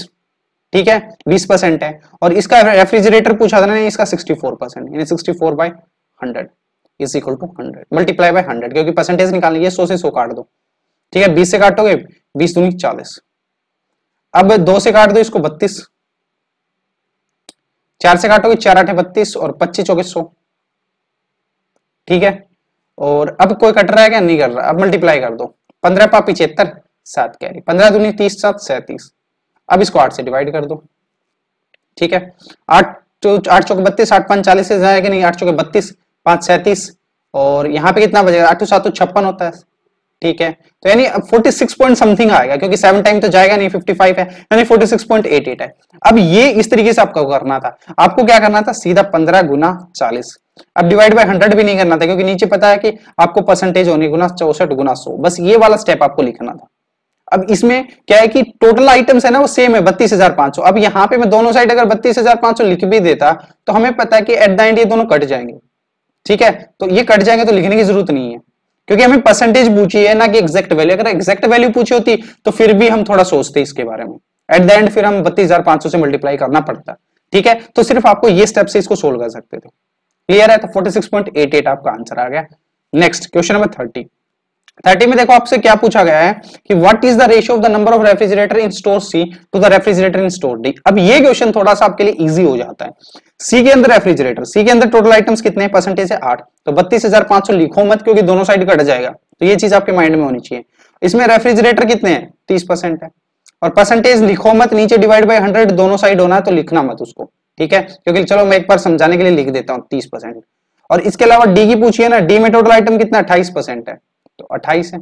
ठीक है, 20% है, और इसका रेफ्रिजरेटर पूछा था ना, इसका 64% यानी 64/100 is equal to 100 multiply by 100, क्योंकि परसेंटेज निकालनी है, 100 से 100 काट दो, ठीक है, 20 से काटोगे 20 दूनी 40, अब 2 से काट दो इसको 32, 4 से काटोगे 4 8 32, और 25 चौके 100, ठीक है। और अब कोई कट रहा है क्या, नहीं कर रहा, अब मल्टीप्लाई कर दो, 15 5 75, 7 कैरी, 15 दूनी 30 7 37, अब इसको 8 से डिवाइड कर दो, ठीक है। 8 चौके 32, 8 5 40 से जाएगा नहीं, 8 चौके 32, 5 37, और यहाँ पे कितना बचेगा 8 2 7 2 56 होता है, ठीक है। तो यानी 46 पॉइंट समथिंग आएगा, क्योंकि 7 टाइम तो जाएगा नहीं, 55 है यानी 46.88 है। अब ये इस तरीके से आपको करना था, आपको क्या करना था, सीधा 15 गुना 40, अब डिवाइड बाय 100 भी नहीं करना था, क्योंकि नीचे पता है कि आपको परसेंटेज होने गुना 64 गुना 100, बस ये वाला स्टेप आपको लिखना था। अब इसमें क्या है कि टोटल आइटम्स है ना वो सेम है 32,500। अब यहाँ पे मैं दोनों साइड अगर 32,500 लिख भी देता तो हमें पता है कि एट द एंड ये दोनों कट जाएंगे, ठीक है। तो ये कट जाएंगे तो लिखने की जरूरत नहीं है, क्योंकि हमें परसेंटेज पूछी है ना कि एग्जैक्ट वैल्यू। अगर एग्जैक्ट वैल्यू पूछी होती तो फिर भी हम थोड़ा सोचते इसके बारे में, एट द एंड फिर हम 32,500 से मल्टीप्लाई करना पड़ता, ठीक है। तो सिर्फ आपको ये स्टेप से इसको सोल्व कर सकते थे, क्लियर है। तो 46.88 आपका आंसर आ गया। नेक्स्ट क्वेश्चन नंबर 30 में देखो आपसे क्या पूछा गया है कि what is the ratio of the number of refrigerator in store C to the refrigerator in store D. अब ये क्वेश्चन थोड़ा सा आपके लिए इजी हो जाता है। सी के अंदर रेफ्रिजरेटर, सी के अंदर टोटल आइटम्स कितने परसेंटेज है 8, तो 32,500 लिखो मत क्योंकि दोनों साइड कट जाएगा, तो ये चीज आपके माइंड में होनी चाहिए। इसमें रेफ्रिजरेटर कितने हैं 30% है, और परसेंटेज लिखो मत, नीचे डिवाइड बाय 100, दोनों साइड होना है तो लिखना मत उसको, ठीक है, क्योंकि चलो मैं एक बार समझाने के लिए लिख देता हूँ 30%। और इसके अलावा डी की पूछिए ना, डी में टोटल आइटम कितना 28% है, तो 28 है,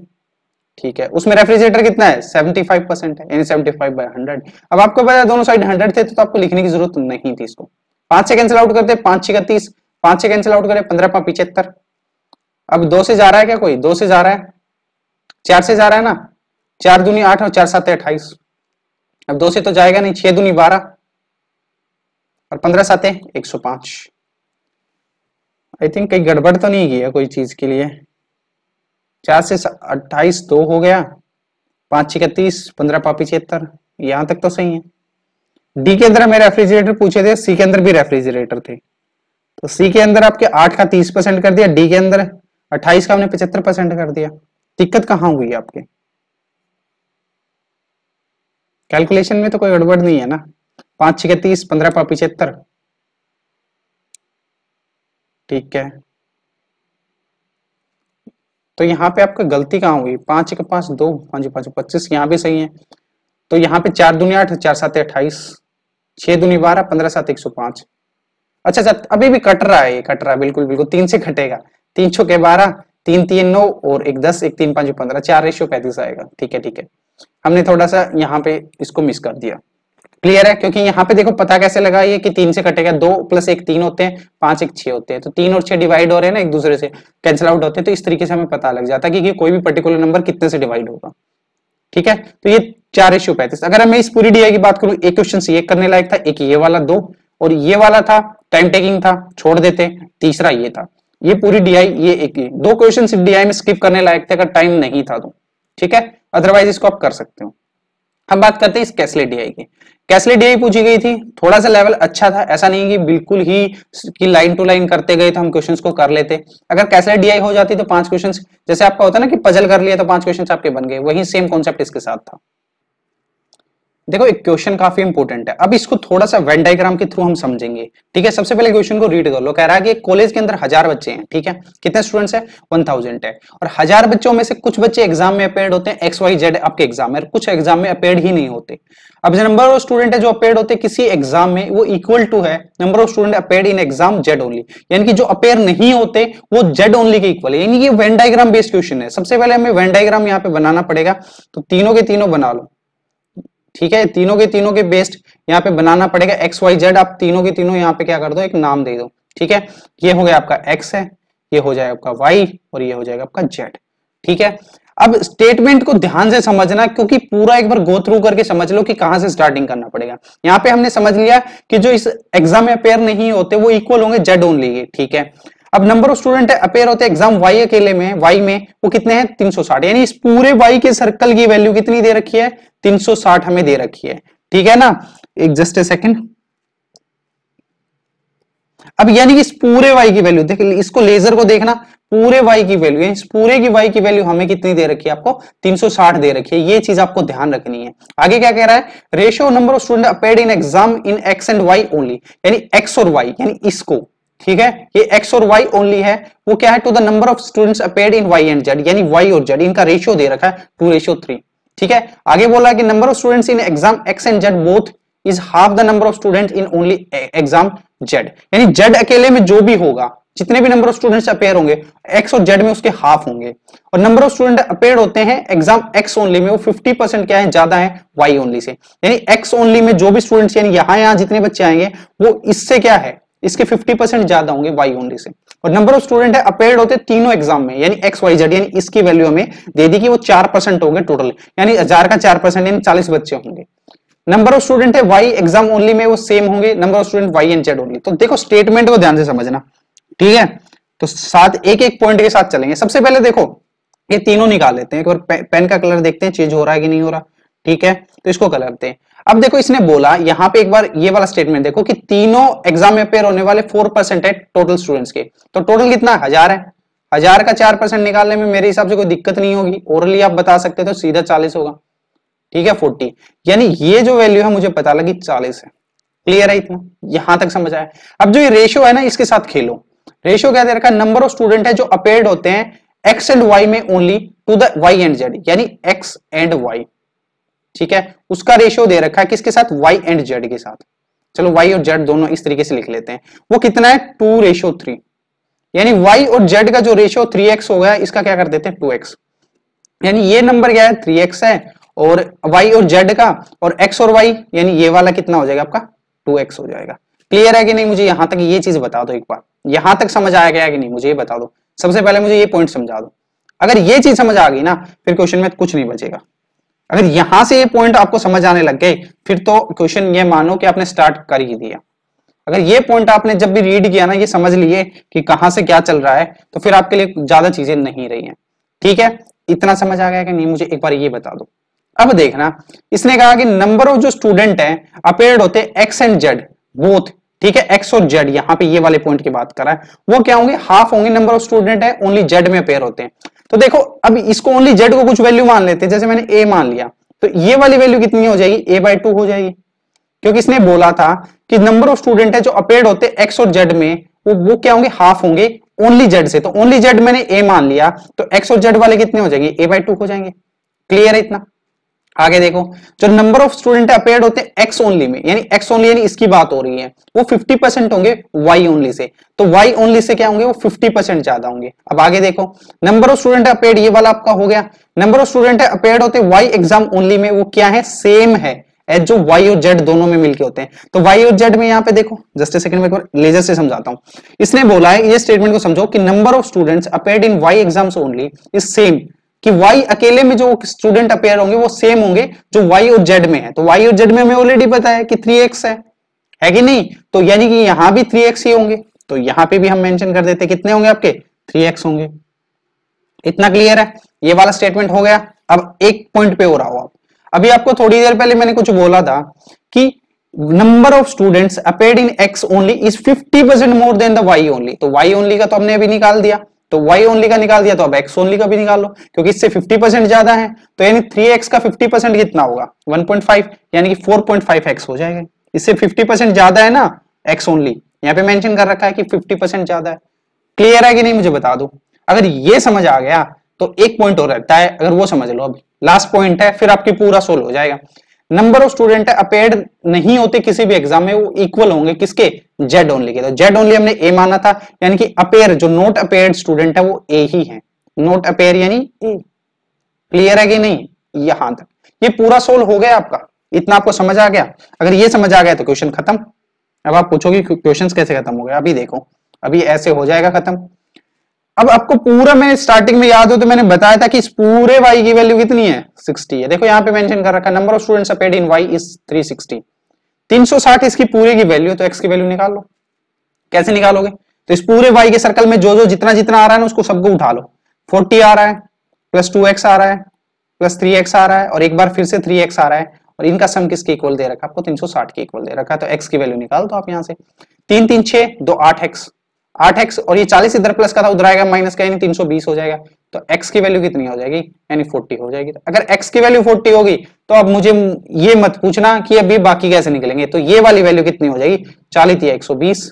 ठीक है। उसमें रेफ्रिजरेटर कितना है 75% है यानी 75/100। अब आपको पता है दोनों साइड 100 थे तो आपको लिखने की जरूरत नहीं थी इसको। 5 से कैंसिल आउट करते, 5 6 30, 5 से कैंसिल आउट करें 15 5 75, अब 2 से जा रहा है क्या कोई, 2 से जा रहा है, 4 से जा रहा है ना, 4 दूनी 8 और 4 7 28, अब 2 से तो जाएगा नहीं, 6 दूनी 12 और 15 7 105। आई थिंक कहीं गड़बड़ तो नहीं किया कोई चीज के लिए, 4 से 28 2 हो गया, 5 6 31, 15 5 75, यहां तक तो सही है। डी के अंदर हमें रेफ्रिजरेटर पूछे थे, सी के अंदर भी रेफ्रिजरेटर थे, तो सी के अंदर आपके 8 का 30% कर दिया, डी के अंदर 28 का हमने 75% कर दिया, दिक्कत कहाँ हुई आपके कैलकुलेशन में? तो कोई गड़बड़ नहीं है ना। 5 × 6 = 30, 15×5 = 75। ठीक है, तो यहाँ पे आपका गलती कहाँ हुई? 5 × 5 = 2, 5×5 = 25, यहाँ भी सही है। तो यहाँ पे 4 दूनी 8, 4 × 7 = 28, 6 दूनी 12, 15×7 = 105। अच्छा, अभी भी कट रहा है, कट रहा है, बिल्कुल बिल्कुल 3 से कटेगा। 3 × 6 = 12, 3×3 = 9 और 1 × 10, 1×3 = 15, 4:35 आएगा। ठीक है ठीक है, हमने थोड़ा सा यहाँ पे इसको मिस कर दिया। क्लियर है? क्योंकि यहाँ पे देखो पता कैसे लगा ये कि 3 से कटेगा, 2 + 1 = 3 होते हैं, 5 = 1 = 6 होते हैं। तो 3 और 6 डिवाइड हो रहे हैं ना, एक दूसरे से कैंसिल आउट होते हैं। तो इस तरीके से हमें पता लग जाता है कि कोई भी पर्टिकुलर नंबर कितने से डिवाइड होगा। ठीक है, तो ये 4:35। अगर मैं इस पूरी DI की बात करूं, एक क्वेश्चन से ये करने लायक था, एक ये वाला, 2 और ये वाला था, टाइम टेकिंग था, छोड़ देते, तीसरा ये था। ये पूरी DI, ये एक ये 2 क्वेश्चन DI में स्किप करने लायक थे अगर टाइम नहीं था तो। ठीक है, अदरवाइज इसको आप कर सकते हो। हम बात करते हैं इस कैसलेट DI की। कैसलेट DI पूछी गई थी, थोड़ा सा लेवल अच्छा था, ऐसा नहीं कि बिल्कुल ही कि लाइन टू लाइन करते गए तो हम क्वेश्चंस को कर लेते। अगर कैसलेट DI हो जाती तो 5 क्वेश्चंस, जैसे आपका होता ना कि पजल कर लिया तो 5 क्वेश्चंस आपके बन गए, वही सेम कॉन्सेप्ट इसके साथ था। देखो एक क्वेश्चन काफी इंपोर्टेंट है, अब इसको थोड़ा सा वेन डायग्राम के थ्रू हम समझेंगे। ठीक है, सबसे पहले क्वेश्चन को रीड कर लो। कह रहा है कि कॉलेज के अंदर 1000 बच्चे हैं। ठीक है, कितने स्टूडेंट्स हैं? 1000 है। और 1000 बच्चों में से कुछ बच्चे एग्जाम में अपेयर्ड होते हैं, XYZ आपके एग्जाम में, कुछ एग्जाम में अपेयर्ड ही नहीं होते। अब जो नंबर ऑफ स्टूडेंट है जो अपेयर्ड होते किसी एग्जाम में, वो इक्वल टू है number of student appeared in exam Z only, यानी कि जो अपेयर नहीं होते वो Z ओनली के इक्वल है। यानी कि वेन डायग्राम बेस्ड क्वेश्चन है। सबसे पहले हमें वेन डायग्राम यहाँ पे बनाना पड़ेगा, तो तीनों के तीनों बना लो। ठीक है, तीनों के बेस्ड यहाँ पे बनाना पड़ेगा। XYZ आप तीनों के तीनों यहाँ पे क्या कर दो, एक नाम दे दो। ठीक है, ये हो गया आपका X है, ये हो जाएगा आपका Y और ये हो जाएगा आपका Z। ठीक है, अब स्टेटमेंट को ध्यान से समझना, क्योंकि पूरा एक बार गो थ्रू करके समझ लो कि कहां से स्टार्टिंग करना पड़ेगा। यहाँ पे हमने समझ लिया कि जो इस एग्जाम में अपेयर नहीं होते वो इक्वल होंगे Z ओनली के। ठीक है, अब नंबर ऑफ स्टूडेंट है अपेयर होते एग्जाम Y अकेले में, Y में वो कितने हैं? 360। यानी इस पूरे Y के सर्कल की वैल्यू कितनी दे रखी है? 360 हमें दे रखी है। ठीक है ना, एक जस्ट ए सेकंड। अब यानी इस पूरे Y की वैल्यू देखिए, इसको लेजर को देखना, पूरे Y की वैल्यू, इस पूरे की Y की वैल्यू हमें कितनी दे रखी है? आपको 360 दे रखी है। ये चीज आपको ध्यान रखनी है। आगे क्या कह रहा है? Ratio number of student appeared in exam in X and Y only, यानी X और Y, यानी इसको, ठीक है, ये X और Y ओनली है, वो क्या है? To the number of students appeared in Y and Z, यानी Y और Z इनका रेशियो दे रखा है 2:3। ठीक है, आगे बोला कि number of students in exam X and Z both is half the number of students in only exam Z, यानी Z अकेले में जो भी होगा, जितने भी नंबर ऑफ स्टूडेंट्स अपेयर होंगे X और Z में, उसके हाफ होंगे। और नंबर ऑफ स्टूडेंट अपेयर होते हैं एग्जाम X ओनली में, वो 50% क्या है? ज्यादा है Y ओनली से। यानी X ओनली में जो भी स्टूडेंट्स, यानी यहाँ जितने बच्चे आएंगे वो इससे क्या है, इसके 50% ज्यादा होंगे Y ओनली से। और नंबर ऑफ स्टूडेंट है अपेयर्ड होते तीनों एग्जाम में, यानी XYZ, यानी इसकी वैल्यू हमें दे दी कि वो 4% होंगे टोटल, यानी 1000 का 4% यानी 40 बच्चे होंगे। नंबर ऑफ स्टूडेंट है Y एग्जाम ओनली में, वो सेम होंगे number of student Y and Z only. तो देखो स्टेटमेंट को ध्यान से समझना। ठीक है, तो साथ एक एक पॉइंट के साथ चलेंगे। सबसे पहले देखो ये तीनों निकाल लेते हैं, एक बार पेन का कलर देखते हैं चेंज हो रहा है कि नहीं हो रहा। ठीक है, तो इसको कलर करते हैं। अब देखो इसने बोला यहाँ पे, एक बार ये वाला स्टेटमेंट देखो कि तीनों एग्जाम में अपेयर होने वाले 4% है टोटल स्टूडेंट्स के, तो टोटल कितना? 1000 है। 1000 का 4% निकालने में मेरे हिसाब से कोई दिक्कत नहीं होगी, ओरली आप बता सकते तो सीधा 40 होगा। ठीक है, 40, यानी ये जो वैल्यू है मुझे पता लगी 40 है। क्लियर है इतना, यहां तक समझ आया? अब जो ये रेशियो है ना, इसके साथ खेलो। रेशियो क्या दे रखा है? नंबर ऑफ स्टूडेंट है जो अपेयर्ड होते हैं X एंड Y में only to the Y and Z, यानी X एंड Y, ठीक है, उसका रेशियो दे रखा है किसके साथ? Y एंड Z के साथ। चलो Y और Z दोनों इस तरीके से लिख लेते हैं। वो कितना है? 2:3, यानी Y और Z का जो रेशियो 3x हो गया, इसका क्या कर देते हैं? 2x, यानी ये नंबर क्या है? 3x है, और Y और Z का, और X और Y, यानी ये वाला कितना हो जाएगा? आपका 2x हो जाएगा। क्लियर है कि नहीं? मुझे यहां तक ये चीज बता दो, एक बार यहां तक समझ आ गया कि नहीं मुझे ये बता दो। सबसे पहले मुझे ये पॉइंट समझा दो। अगर ये चीज समझ आ गई ना, फिर क्वेश्चन में कुछ नहीं बचेगा। अगर यहां से ये पॉइंट आपको समझ आने लग गए, फिर तो क्वेश्चन ये मानो कि आपने स्टार्ट कर ही दिया। अगर ये पॉइंट आपने जब भी रीड किया ना, ये समझ लिए कि कहां से क्या चल रहा है, तो फिर आपके लिए ज्यादा चीजें नहीं रही हैं। ठीक है, इतना समझ आ गया कि नहीं? मुझे एक बार ये बता दो। अब देखना, इसने कहा कि नंबर ऑफ जो स्टूडेंट है अपेयर्ड होते X एंड Z बोथ, ठीक है, X और Z, यहाँ पे ये वाले पॉइंट की बात कर रहा है, वो क्या होंगे? हाफ होंगे नंबर ऑफ स्टूडेंट है ओनली Z में अपेयर होते हैं। तो देखो अब इसको ओनली जेड को कुछ वैल्यू मान लेते हैं, जैसे मैंने ए मान लिया तो ये वाली वैल्यू कितनी हो जाएगी, ए बाय टू हो जाएगी, क्योंकि इसने बोला था कि नंबर ऑफ स्टूडेंट है जो अपीयर होते हैं एक्स और जेड में वो क्या होंगे, हाफ होंगे ओनली जेड से। तो ओनली जेड मैंने ए मान लिया तो एक्स और जेड वाले कितने हो जाएंगे, ए बाय टू हो जाएंगे। क्लियर है इतना? आगे देखो, जो नंबर ऑफ स्टूडेंट अपीयर्ड होते हैं एक्स ओनली में, यानी एक्स ओनली यानी इसकी बात हो रही है, वो 50% होंगे वाई ओनली से। तो वाई ओनली से क्या होंगे, वो 50% ज्यादा होंगे। अब आगे देखो, नंबर ऑफ स्टूडेंट अपीयर्ड ये वाला आपका हो गया। नंबर ऑफ स्टूडेंट अपीयर्ड होते वाई एग्जाम ओनली में वो क्या है, सेम है एज जो वाई और जेड दोनों में मिलके होते हैं। तो वाई और जेड में यहाँ पे देखो, जस्ट ए सेकंड में एक बार लेजर से समझाता हूँ। इसने बोला है, ये स्टेटमेंट को समझो कि number of students appeared in Y exams only is same, कि y अकेले में जो स्टूडेंट अपेयर होंगे वो सेम होंगे जो y और z में है। तो y और z में हमें ऑलरेडी पता है कि 3x है कि नहीं, तो यानी कि यहां भी 3x ही होंगे। तो यहां पे भी हम मेंशन कर देते कितने होंगे आपके, 3x होंगे। इतना क्लियर है? ये वाला स्टेटमेंट हो गया। अब एक पॉइंट पे हो रहा हो आप, अभी आपको थोड़ी देर पहले मैंने कुछ बोला था कि number of students appear in x only is 50% more than the y only. तो y ओनली का तो हमने अभी निकाल दिया, तो y ओनली का निकाल दिया, तो अब x ओनली का भी निकाल लो क्योंकि इससे 50% ज्यादा है। तो यानी 3x का 50% कितना होगा, 1.5, यानी कि 4.5x हो जाएगा। इससे 50% ज्यादा है ना x ओनली, यहाँ पे मेंशन कर रखा है कि 50% ज्यादा है। क्लियर है कि नहीं मुझे बता दो। अगर ये समझ आ गया तो एक पॉइंट हो रखता है, अगर वो समझ लो, अभी लास्ट पॉइंट है, फिर आपकी पूरा सोल्व हो जाएगा। नंबर ऑफ स्टूडेंट अपीयर्ड नहीं होते किसी भी एग्जाम में, वो इक्वल होंगे किसके, जेड ओनली के। तो जेड ओनली हमने ए माना था, यानी कि अपीयर जो नॉट अपीयर्ड स्टूडेंट है वो ए ही है, नॉट अपीयर यानी ए। क्लियर है कि नहीं? यहां तक ये पूरा सोल्व हो गया आपका। इतना आपको समझ आ गया? अगर ये समझ आ गया तो क्वेश्चन खत्म। अब आप पूछोगे क्वेश्चन कैसे खत्म हो गया, अभी देखो, अभी ऐसे हो जाएगा खत्म। अब आपको पूरा, मैं स्टार्टिंग में याद हो तो मैंने बताया था कि इस पूरे y की वैल्यू कितनी है, 60 है। देखो यहाँ पे मेंशन कर रखा है number of students appeared in y is 360, 360 इसकी पूरे की वैल्यू। तो x की वैल्यू निकाल लो। कैसे निकालोगे, तो इस पूरे y के सर्कल में जो जो जितना जितना आ रहा है ना उसको सबको उठा लो। 40 आ रहा है, प्लस 2x आ रहा है, प्लस 3x आ रहा है, और एक बार फिर से 3x आ रहा है, और इनका सम किसके इक्वल दे रखा है आपको, 360 के इक्वल दे रखा है। तो x की वैल्यू निकाल दो आप यहाँ से। 3 3 6 2 8x 8x, और ये 40 इधर प्लस का था उधर आएगा माइनस का, यानी 320 हो जाएगा। तो x की वैल्यू कितनी हो जाएगी, यानी 40 हो जाएगी। तो अगर x की वैल्यू 40 होगी तो अब मुझे ये मत पूछना कि अभी बाकी कैसे निकलेंगे। तो ये वाली वैल्यू कितनी हो जाएगी, 40 या 120,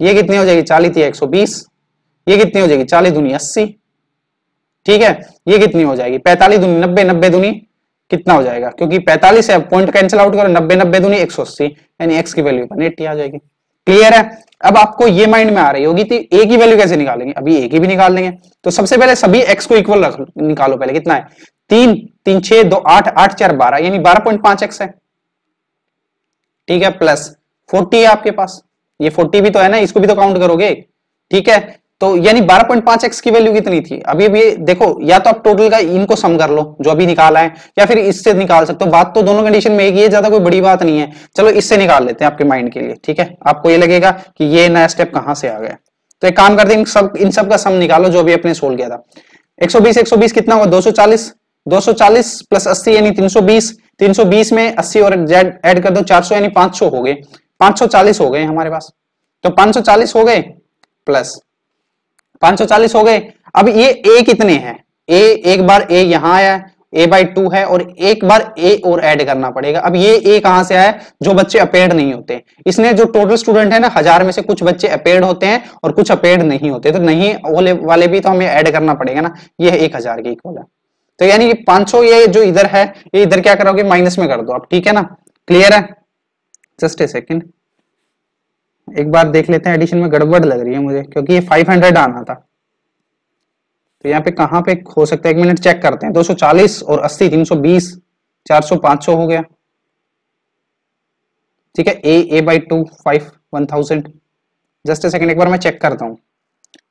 ये कितनी हो जाएगी, 40 या 120, ये कितनी हो जाएगी, 40 दूनी 80, ठीक है, ये कितनी हो जाएगी, 45 दूनी 90, 90 दूनी कितना हो जाएगा, क्योंकि 45 है, पॉइंट कैंसिल आउट करो, 90 90 दूनी 180, यानी x की वैल्यू 180 आ जाएगी। क्लियर है? अब आपको ये माइंड में आ रही होगी कि ए की वैल्यू कैसे निकालेंगे, अभी ए की भी निकाल लेंगे। तो सबसे पहले सभी x को इक्वल रख निकालो पहले, कितना है, 3 3 6 2 8 8 4 12, यानी 12.5x है, ठीक है, प्लस 40 है आपके पास, ये 40 भी तो है ना, इसको भी तो काउंट करोगे, ठीक है। तो यानी 12.5x की वैल्यू कितनी थी, अभी देखो, या तो आप टोटल का इनको सम कर लो जो अभी निकाला है, या फिर इससे निकाल सकते हो। बात तो दोनों कंडीशन में एक ही है, ज्यादा कोई बड़ी बात नहीं है। चलो इससे निकाल लेते हैं आपके माइंड के लिए, ठीक है। आपको ये लगेगा कि ये नया स्टेप कहां से आ गया। तो एक काम करते हैं, इन सब का सम निकालो जो अभी अपने सोल्व किया था। 120 120 कितना हुआ, 240, 240 प्लस 80 यानी 320, 320 में 80 और जेड एड कर दो, 400 यानी 500 हो गए, 540 हो गए हमारे पास। तो 540 हो गए प्लस 540 हो गए। अब ये ए कितने हैं, ए एक बार ए यहाँ आया है, ए बाई टू है, और एक बार ए और ऐड करना पड़ेगा। अब ये ए कहां से आया, जो बच्चे अपीयर्ड नहीं होते। इसने जो टोटल स्टूडेंट है ना, 1000 में से कुछ बच्चे अपीयर्ड होते हैं और कुछ अपीयर्ड नहीं होते, तो नहीं होने वाले भी तो हमें ऐड करना पड़ेगा ना, ये 1000 के इक्वल है। तो यानी 500, ये जो इधर है ये इधर क्या करोगे, माइनस में कर दो आप, ठीक है ना। क्लियर है? जस्ट ए सेकेंड, एक बार देख लेते हैं, एडिशन में गड़बड़ लग रही है मुझे, क्योंकि ये 500 आना था, तो यहाँ पे कहाँ पे हो सकता है, एक मिनट चेक करते हैं। 240 और 80, 320, 400, 500 हो गया, ठीक है। A by two 1000, just a second, एक बार मैं चेक करता हूँ।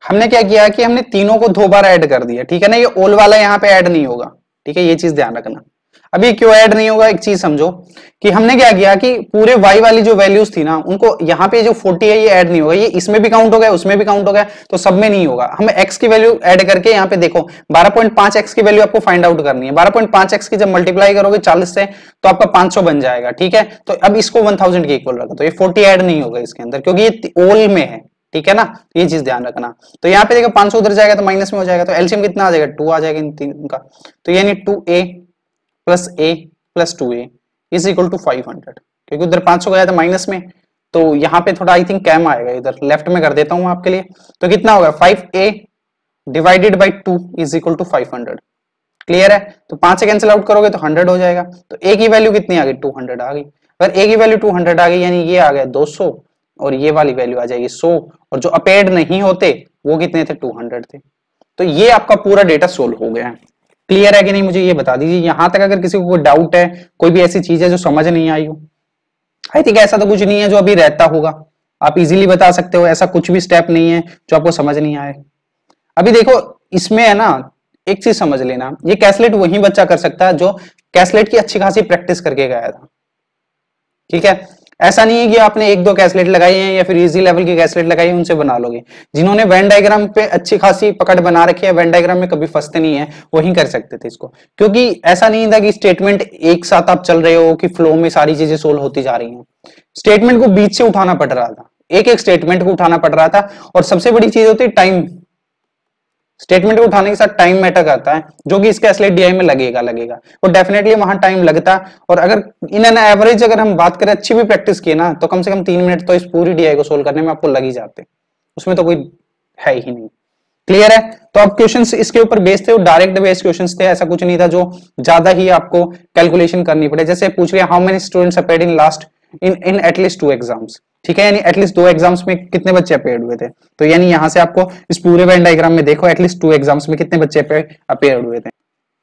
हमने क्या किया कि हमने तीनों को दो बार ऐड कर दिया, ठीक है ना। ये ओल वाला यहाँ पे ऐड नहीं होगा, ठीक है, ये चीज ध्यान रखना। अभी क्यों ऐड नहीं होगा, एक चीज समझो कि हमने क्या किया कि पूरे y वाली जो वैल्यूज थी ना, उनको यहाँ पे जो 40 है ये ऐड नहीं होगा, ये इसमें भी काउंट हो गया, उसमें भी काउंट हो गया, तो सब में नहीं होगा। हम x की वैल्यू ऐड करके यहाँ पे देखो 12.5x की वैल्यू आपको फाइंड आउट करनी है। 12.5x की जब मल्टीप्लाई करोगे 40 से तो आपका 500 बन जाएगा, ठीक है। तो अब इसको 1000 के इक्वल रखो, तो ये 40 ऐड नहीं होगा इसके अंदर, क्योंकि ये ओल में है, ठीक है ना, ये चीज ध्यान रखना। तो यहाँ पे देखो 500 उधर जाएगा तो माइनस में हो जाएगा, तो एलसीएम कितना आ जाएगा, 2 आ जाएगा इन तीन का। तो यानी 2a + a + 2a is equal to 500, क्योंकि उधर 500 गया था माइनस में, तो यहाँ पे थोड़ा आई थिंक कैम आएगा, इधर लेफ्ट में कर देता हूँ आपके लिए। तो कितना होगा 5a / 2 is equal to 500। Clear है, तो 5 से कैंसिल आउट करोगे तो 100 हो जाएगा। तो a की वैल्यू कितनी आ गई, 200 आ गई। अगर a की वैल्यू 200 आ गई यानी ये आ गया 200 और ये वाली वैल्यू आ जाएगी 100, और जो अपेड नहीं होते वो कितने थे, 200 थे। तो ये आपका पूरा डेटा सोल्व हो गया है। क्लियर है कि नहीं मुझे ये बता दीजिए। यहाँ तक अगर किसी को कोई डाउट है, कोई भी ऐसी चीज है जो समझ नहीं आई हो, आई थिंक ऐसा तो कुछ नहीं है जो अभी रहता होगा, आप इजीली बता सकते हो, ऐसा कुछ भी स्टेप नहीं है जो आपको समझ नहीं आए। अभी देखो इसमें है ना एक चीज समझ लेना, ये कैसलेट वही बच्चा कर सकता है जो कैसलेट की अच्छी खासी प्रैक्टिस करके गया था। ठीक है, ऐसा नहीं है कि आपने 1-2 कैसलेट लगाई हैं या फिर इजी लेवल की कैसलेट लगाई है उनसे बना लोगे। जिन्होंने वेन डायग्राम पे अच्छी खासी पकड़ बना रखी है, वेन डायग्राम में कभी फंसते नहीं है, वही कर सकते थे इसको। क्योंकि ऐसा नहीं था कि स्टेटमेंट एक साथ आप चल रहे हो कि फ्लो में सारी चीजें सोल्व होती जा रही है, स्टेटमेंट को बीच से उठाना पड़ रहा था, एक स्टेटमेंट को उठाना पड़ रहा था। और सबसे बड़ी चीज होती है टाइम, स्टेटमेंट को उठाने के साथ टाइम मैटर करता है, जो कि इसके एसलेट डीआई में लगेगा और डेफिनेटली वहां टाइम लगता है। और अगर इन एन एवरेज अगर हम बात करें, अच्छी भी प्रैक्टिस की ना, तो कम से कम 3 मिनट तो इस पूरी डीआई को सोल्व करने में आपको लग ही जाते, उसमें तो कोई है ही नहीं। क्लियर है, तो आप क्वेश्चंस इसके ऊपर बेस्ड थे, डायरेक्ट बेस्ड क्वेश्चंस थे, ऐसा कुछ नहीं था जो ज्यादा ही आपको कैलकुलेशन करनी पड़े। जैसे पूछ लिया how many students appeared in last in at least 2 exams. ठीक है, यानी एटलीस्ट 2 एग्जाम्स में कितने बच्चे अपेयर्ड हुए थे, तो यानी यहाँ से आपको इस पूरे वेन डायग्राम में देखो एटलीस्ट 2 एग्जाम्स में कितने बच्चे अपेयर्ड हुए थे।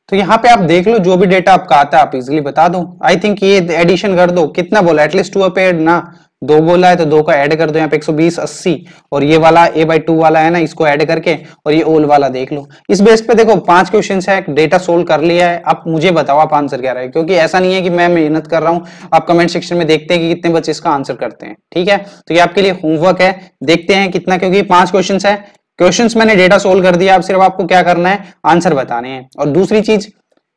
तो यहाँ पे आप देख लो, जो भी डेटा आपका आता है आप इजिली बता दो। आई थिंक ये एडिशन कर दो, कितना बोला एटलीस्ट 2 अपेयर्ड ना, 2 बोला है तो 2 का एड कर दो, यहाँ पे 120, 80 और ये वाला a/2 वाला है ना, इसको ऐड करके, और ये ओल वाला देख लो। इस बेस पे देखो 5 क्वेश्चन है, डेटा सोल्व कर लिया है। आप मुझे बताओ आप आंसर क्या रहा है, क्योंकि ऐसा नहीं है कि मैं मेहनत कर रहा हूँ। आप कमेंट सेक्शन में देखते हैं कि कितने बच्चे इसका आंसर करते हैं। ठीक है, तो ये आपके लिए होमवर्क है, देखते हैं कितना, क्योंकि 5 क्वेश्चन है, क्वेश्चन मैंने डेटा सोल्व कर दिया, अब सिर्फ आपको क्या करना है, आंसर बताने हैं। और दूसरी चीज,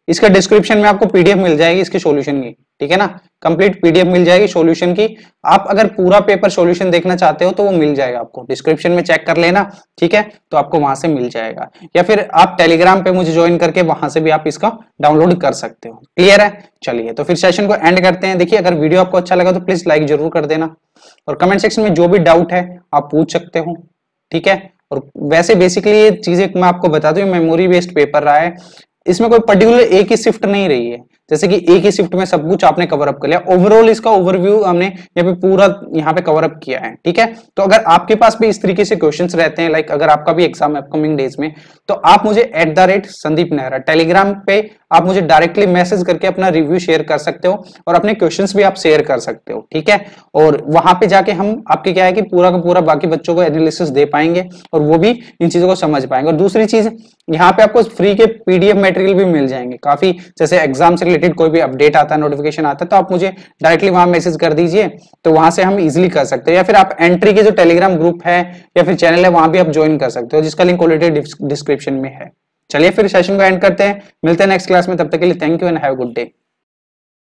इसका डिस्क्रिप्शन में आपको पीडीएफ मिल जाएगी इसके सॉल्यूशन की। ठीक है ना, कंप्लीट पीडीएफ मिल जाएगी सॉल्यूशन की। आप अगर पूरा पेपर सॉल्यूशन देखना चाहते हो तो वो मिल जाएगा आपको, डिस्क्रिप्शन में चेक कर लेना। ठीक है, तो आपको वहां से मिल जाएगा, या फिर आप टेलीग्राम पे मुझे ज्वाइन करके वहां से भी आप इसका डाउनलोड कर सकते हो। क्लियर है, चलिए तो फिर सेशन को एंड करते हैं। देखिए, अगर वीडियो आपको अच्छा लगा तो प्लीज लाइक जरूर कर देना, और कमेंट सेक्शन में जो भी डाउट है आप पूछ सकते हो। ठीक है, और वैसे बेसिकली ये चीजें मैं आपको बता दूं, मेमोरी बेस्ड पेपर रहा है, इसमें कोई पर्टिकुलर एक ही शिफ्ट नहीं रही है, जैसे कि एक ही शिफ्ट में सब कुछ आपने कवर अप कर लिया। ओवरऑल इसका ओवरव्यू हमने यहाँ पे पूरा कवर अप किया है। ठीक है, तो अगर आपके पास भी इस तरीके से क्वेश्चंस रहते हैं, लाइक अगर आपका भी एग्जाम है अपकमिंग डेज में, तो आप मुझे @संदीप नेहरा टेलीग्राम पे आप मुझे डायरेक्टली मैसेज करके अपना रिव्यू शेयर कर सकते हो, और अपने क्वेश्चंस भी आप शेयर कर सकते हो। ठीक है, और वहां पे जाके हम आपके क्या है कि पूरा का पूरा बाकी बच्चों को एनालिसिस दे पाएंगे, और वो भी इन चीजों को समझ पाएंगे। और दूसरी चीज, यहाँ पे आपको फ्री के पीडीएफ मटेरियल भी मिल जाएंगे काफी, जैसे एग्जाम से रिलेटेड कोई भी अपडेट आता है, नोटिफिकेशन आता है, तो आप मुझे डायरेक्टली वहां मैसेज कर दीजिए, तो वहां से हम इजिली कर सकते हैं। या फिर आप एंट्री के जो टेलीग्राम ग्रुप है या फिर चैनल है, वहां भी आप ज्वाइन कर सकते हो, जिसका लिंक ऑलरेडी डिस्क्रिप्शन में है। चलिए फिर सेशन को एंड करते हैं, मिलते हैं नेक्स्ट क्लास में, तब तक के लिए thank you and have a good day.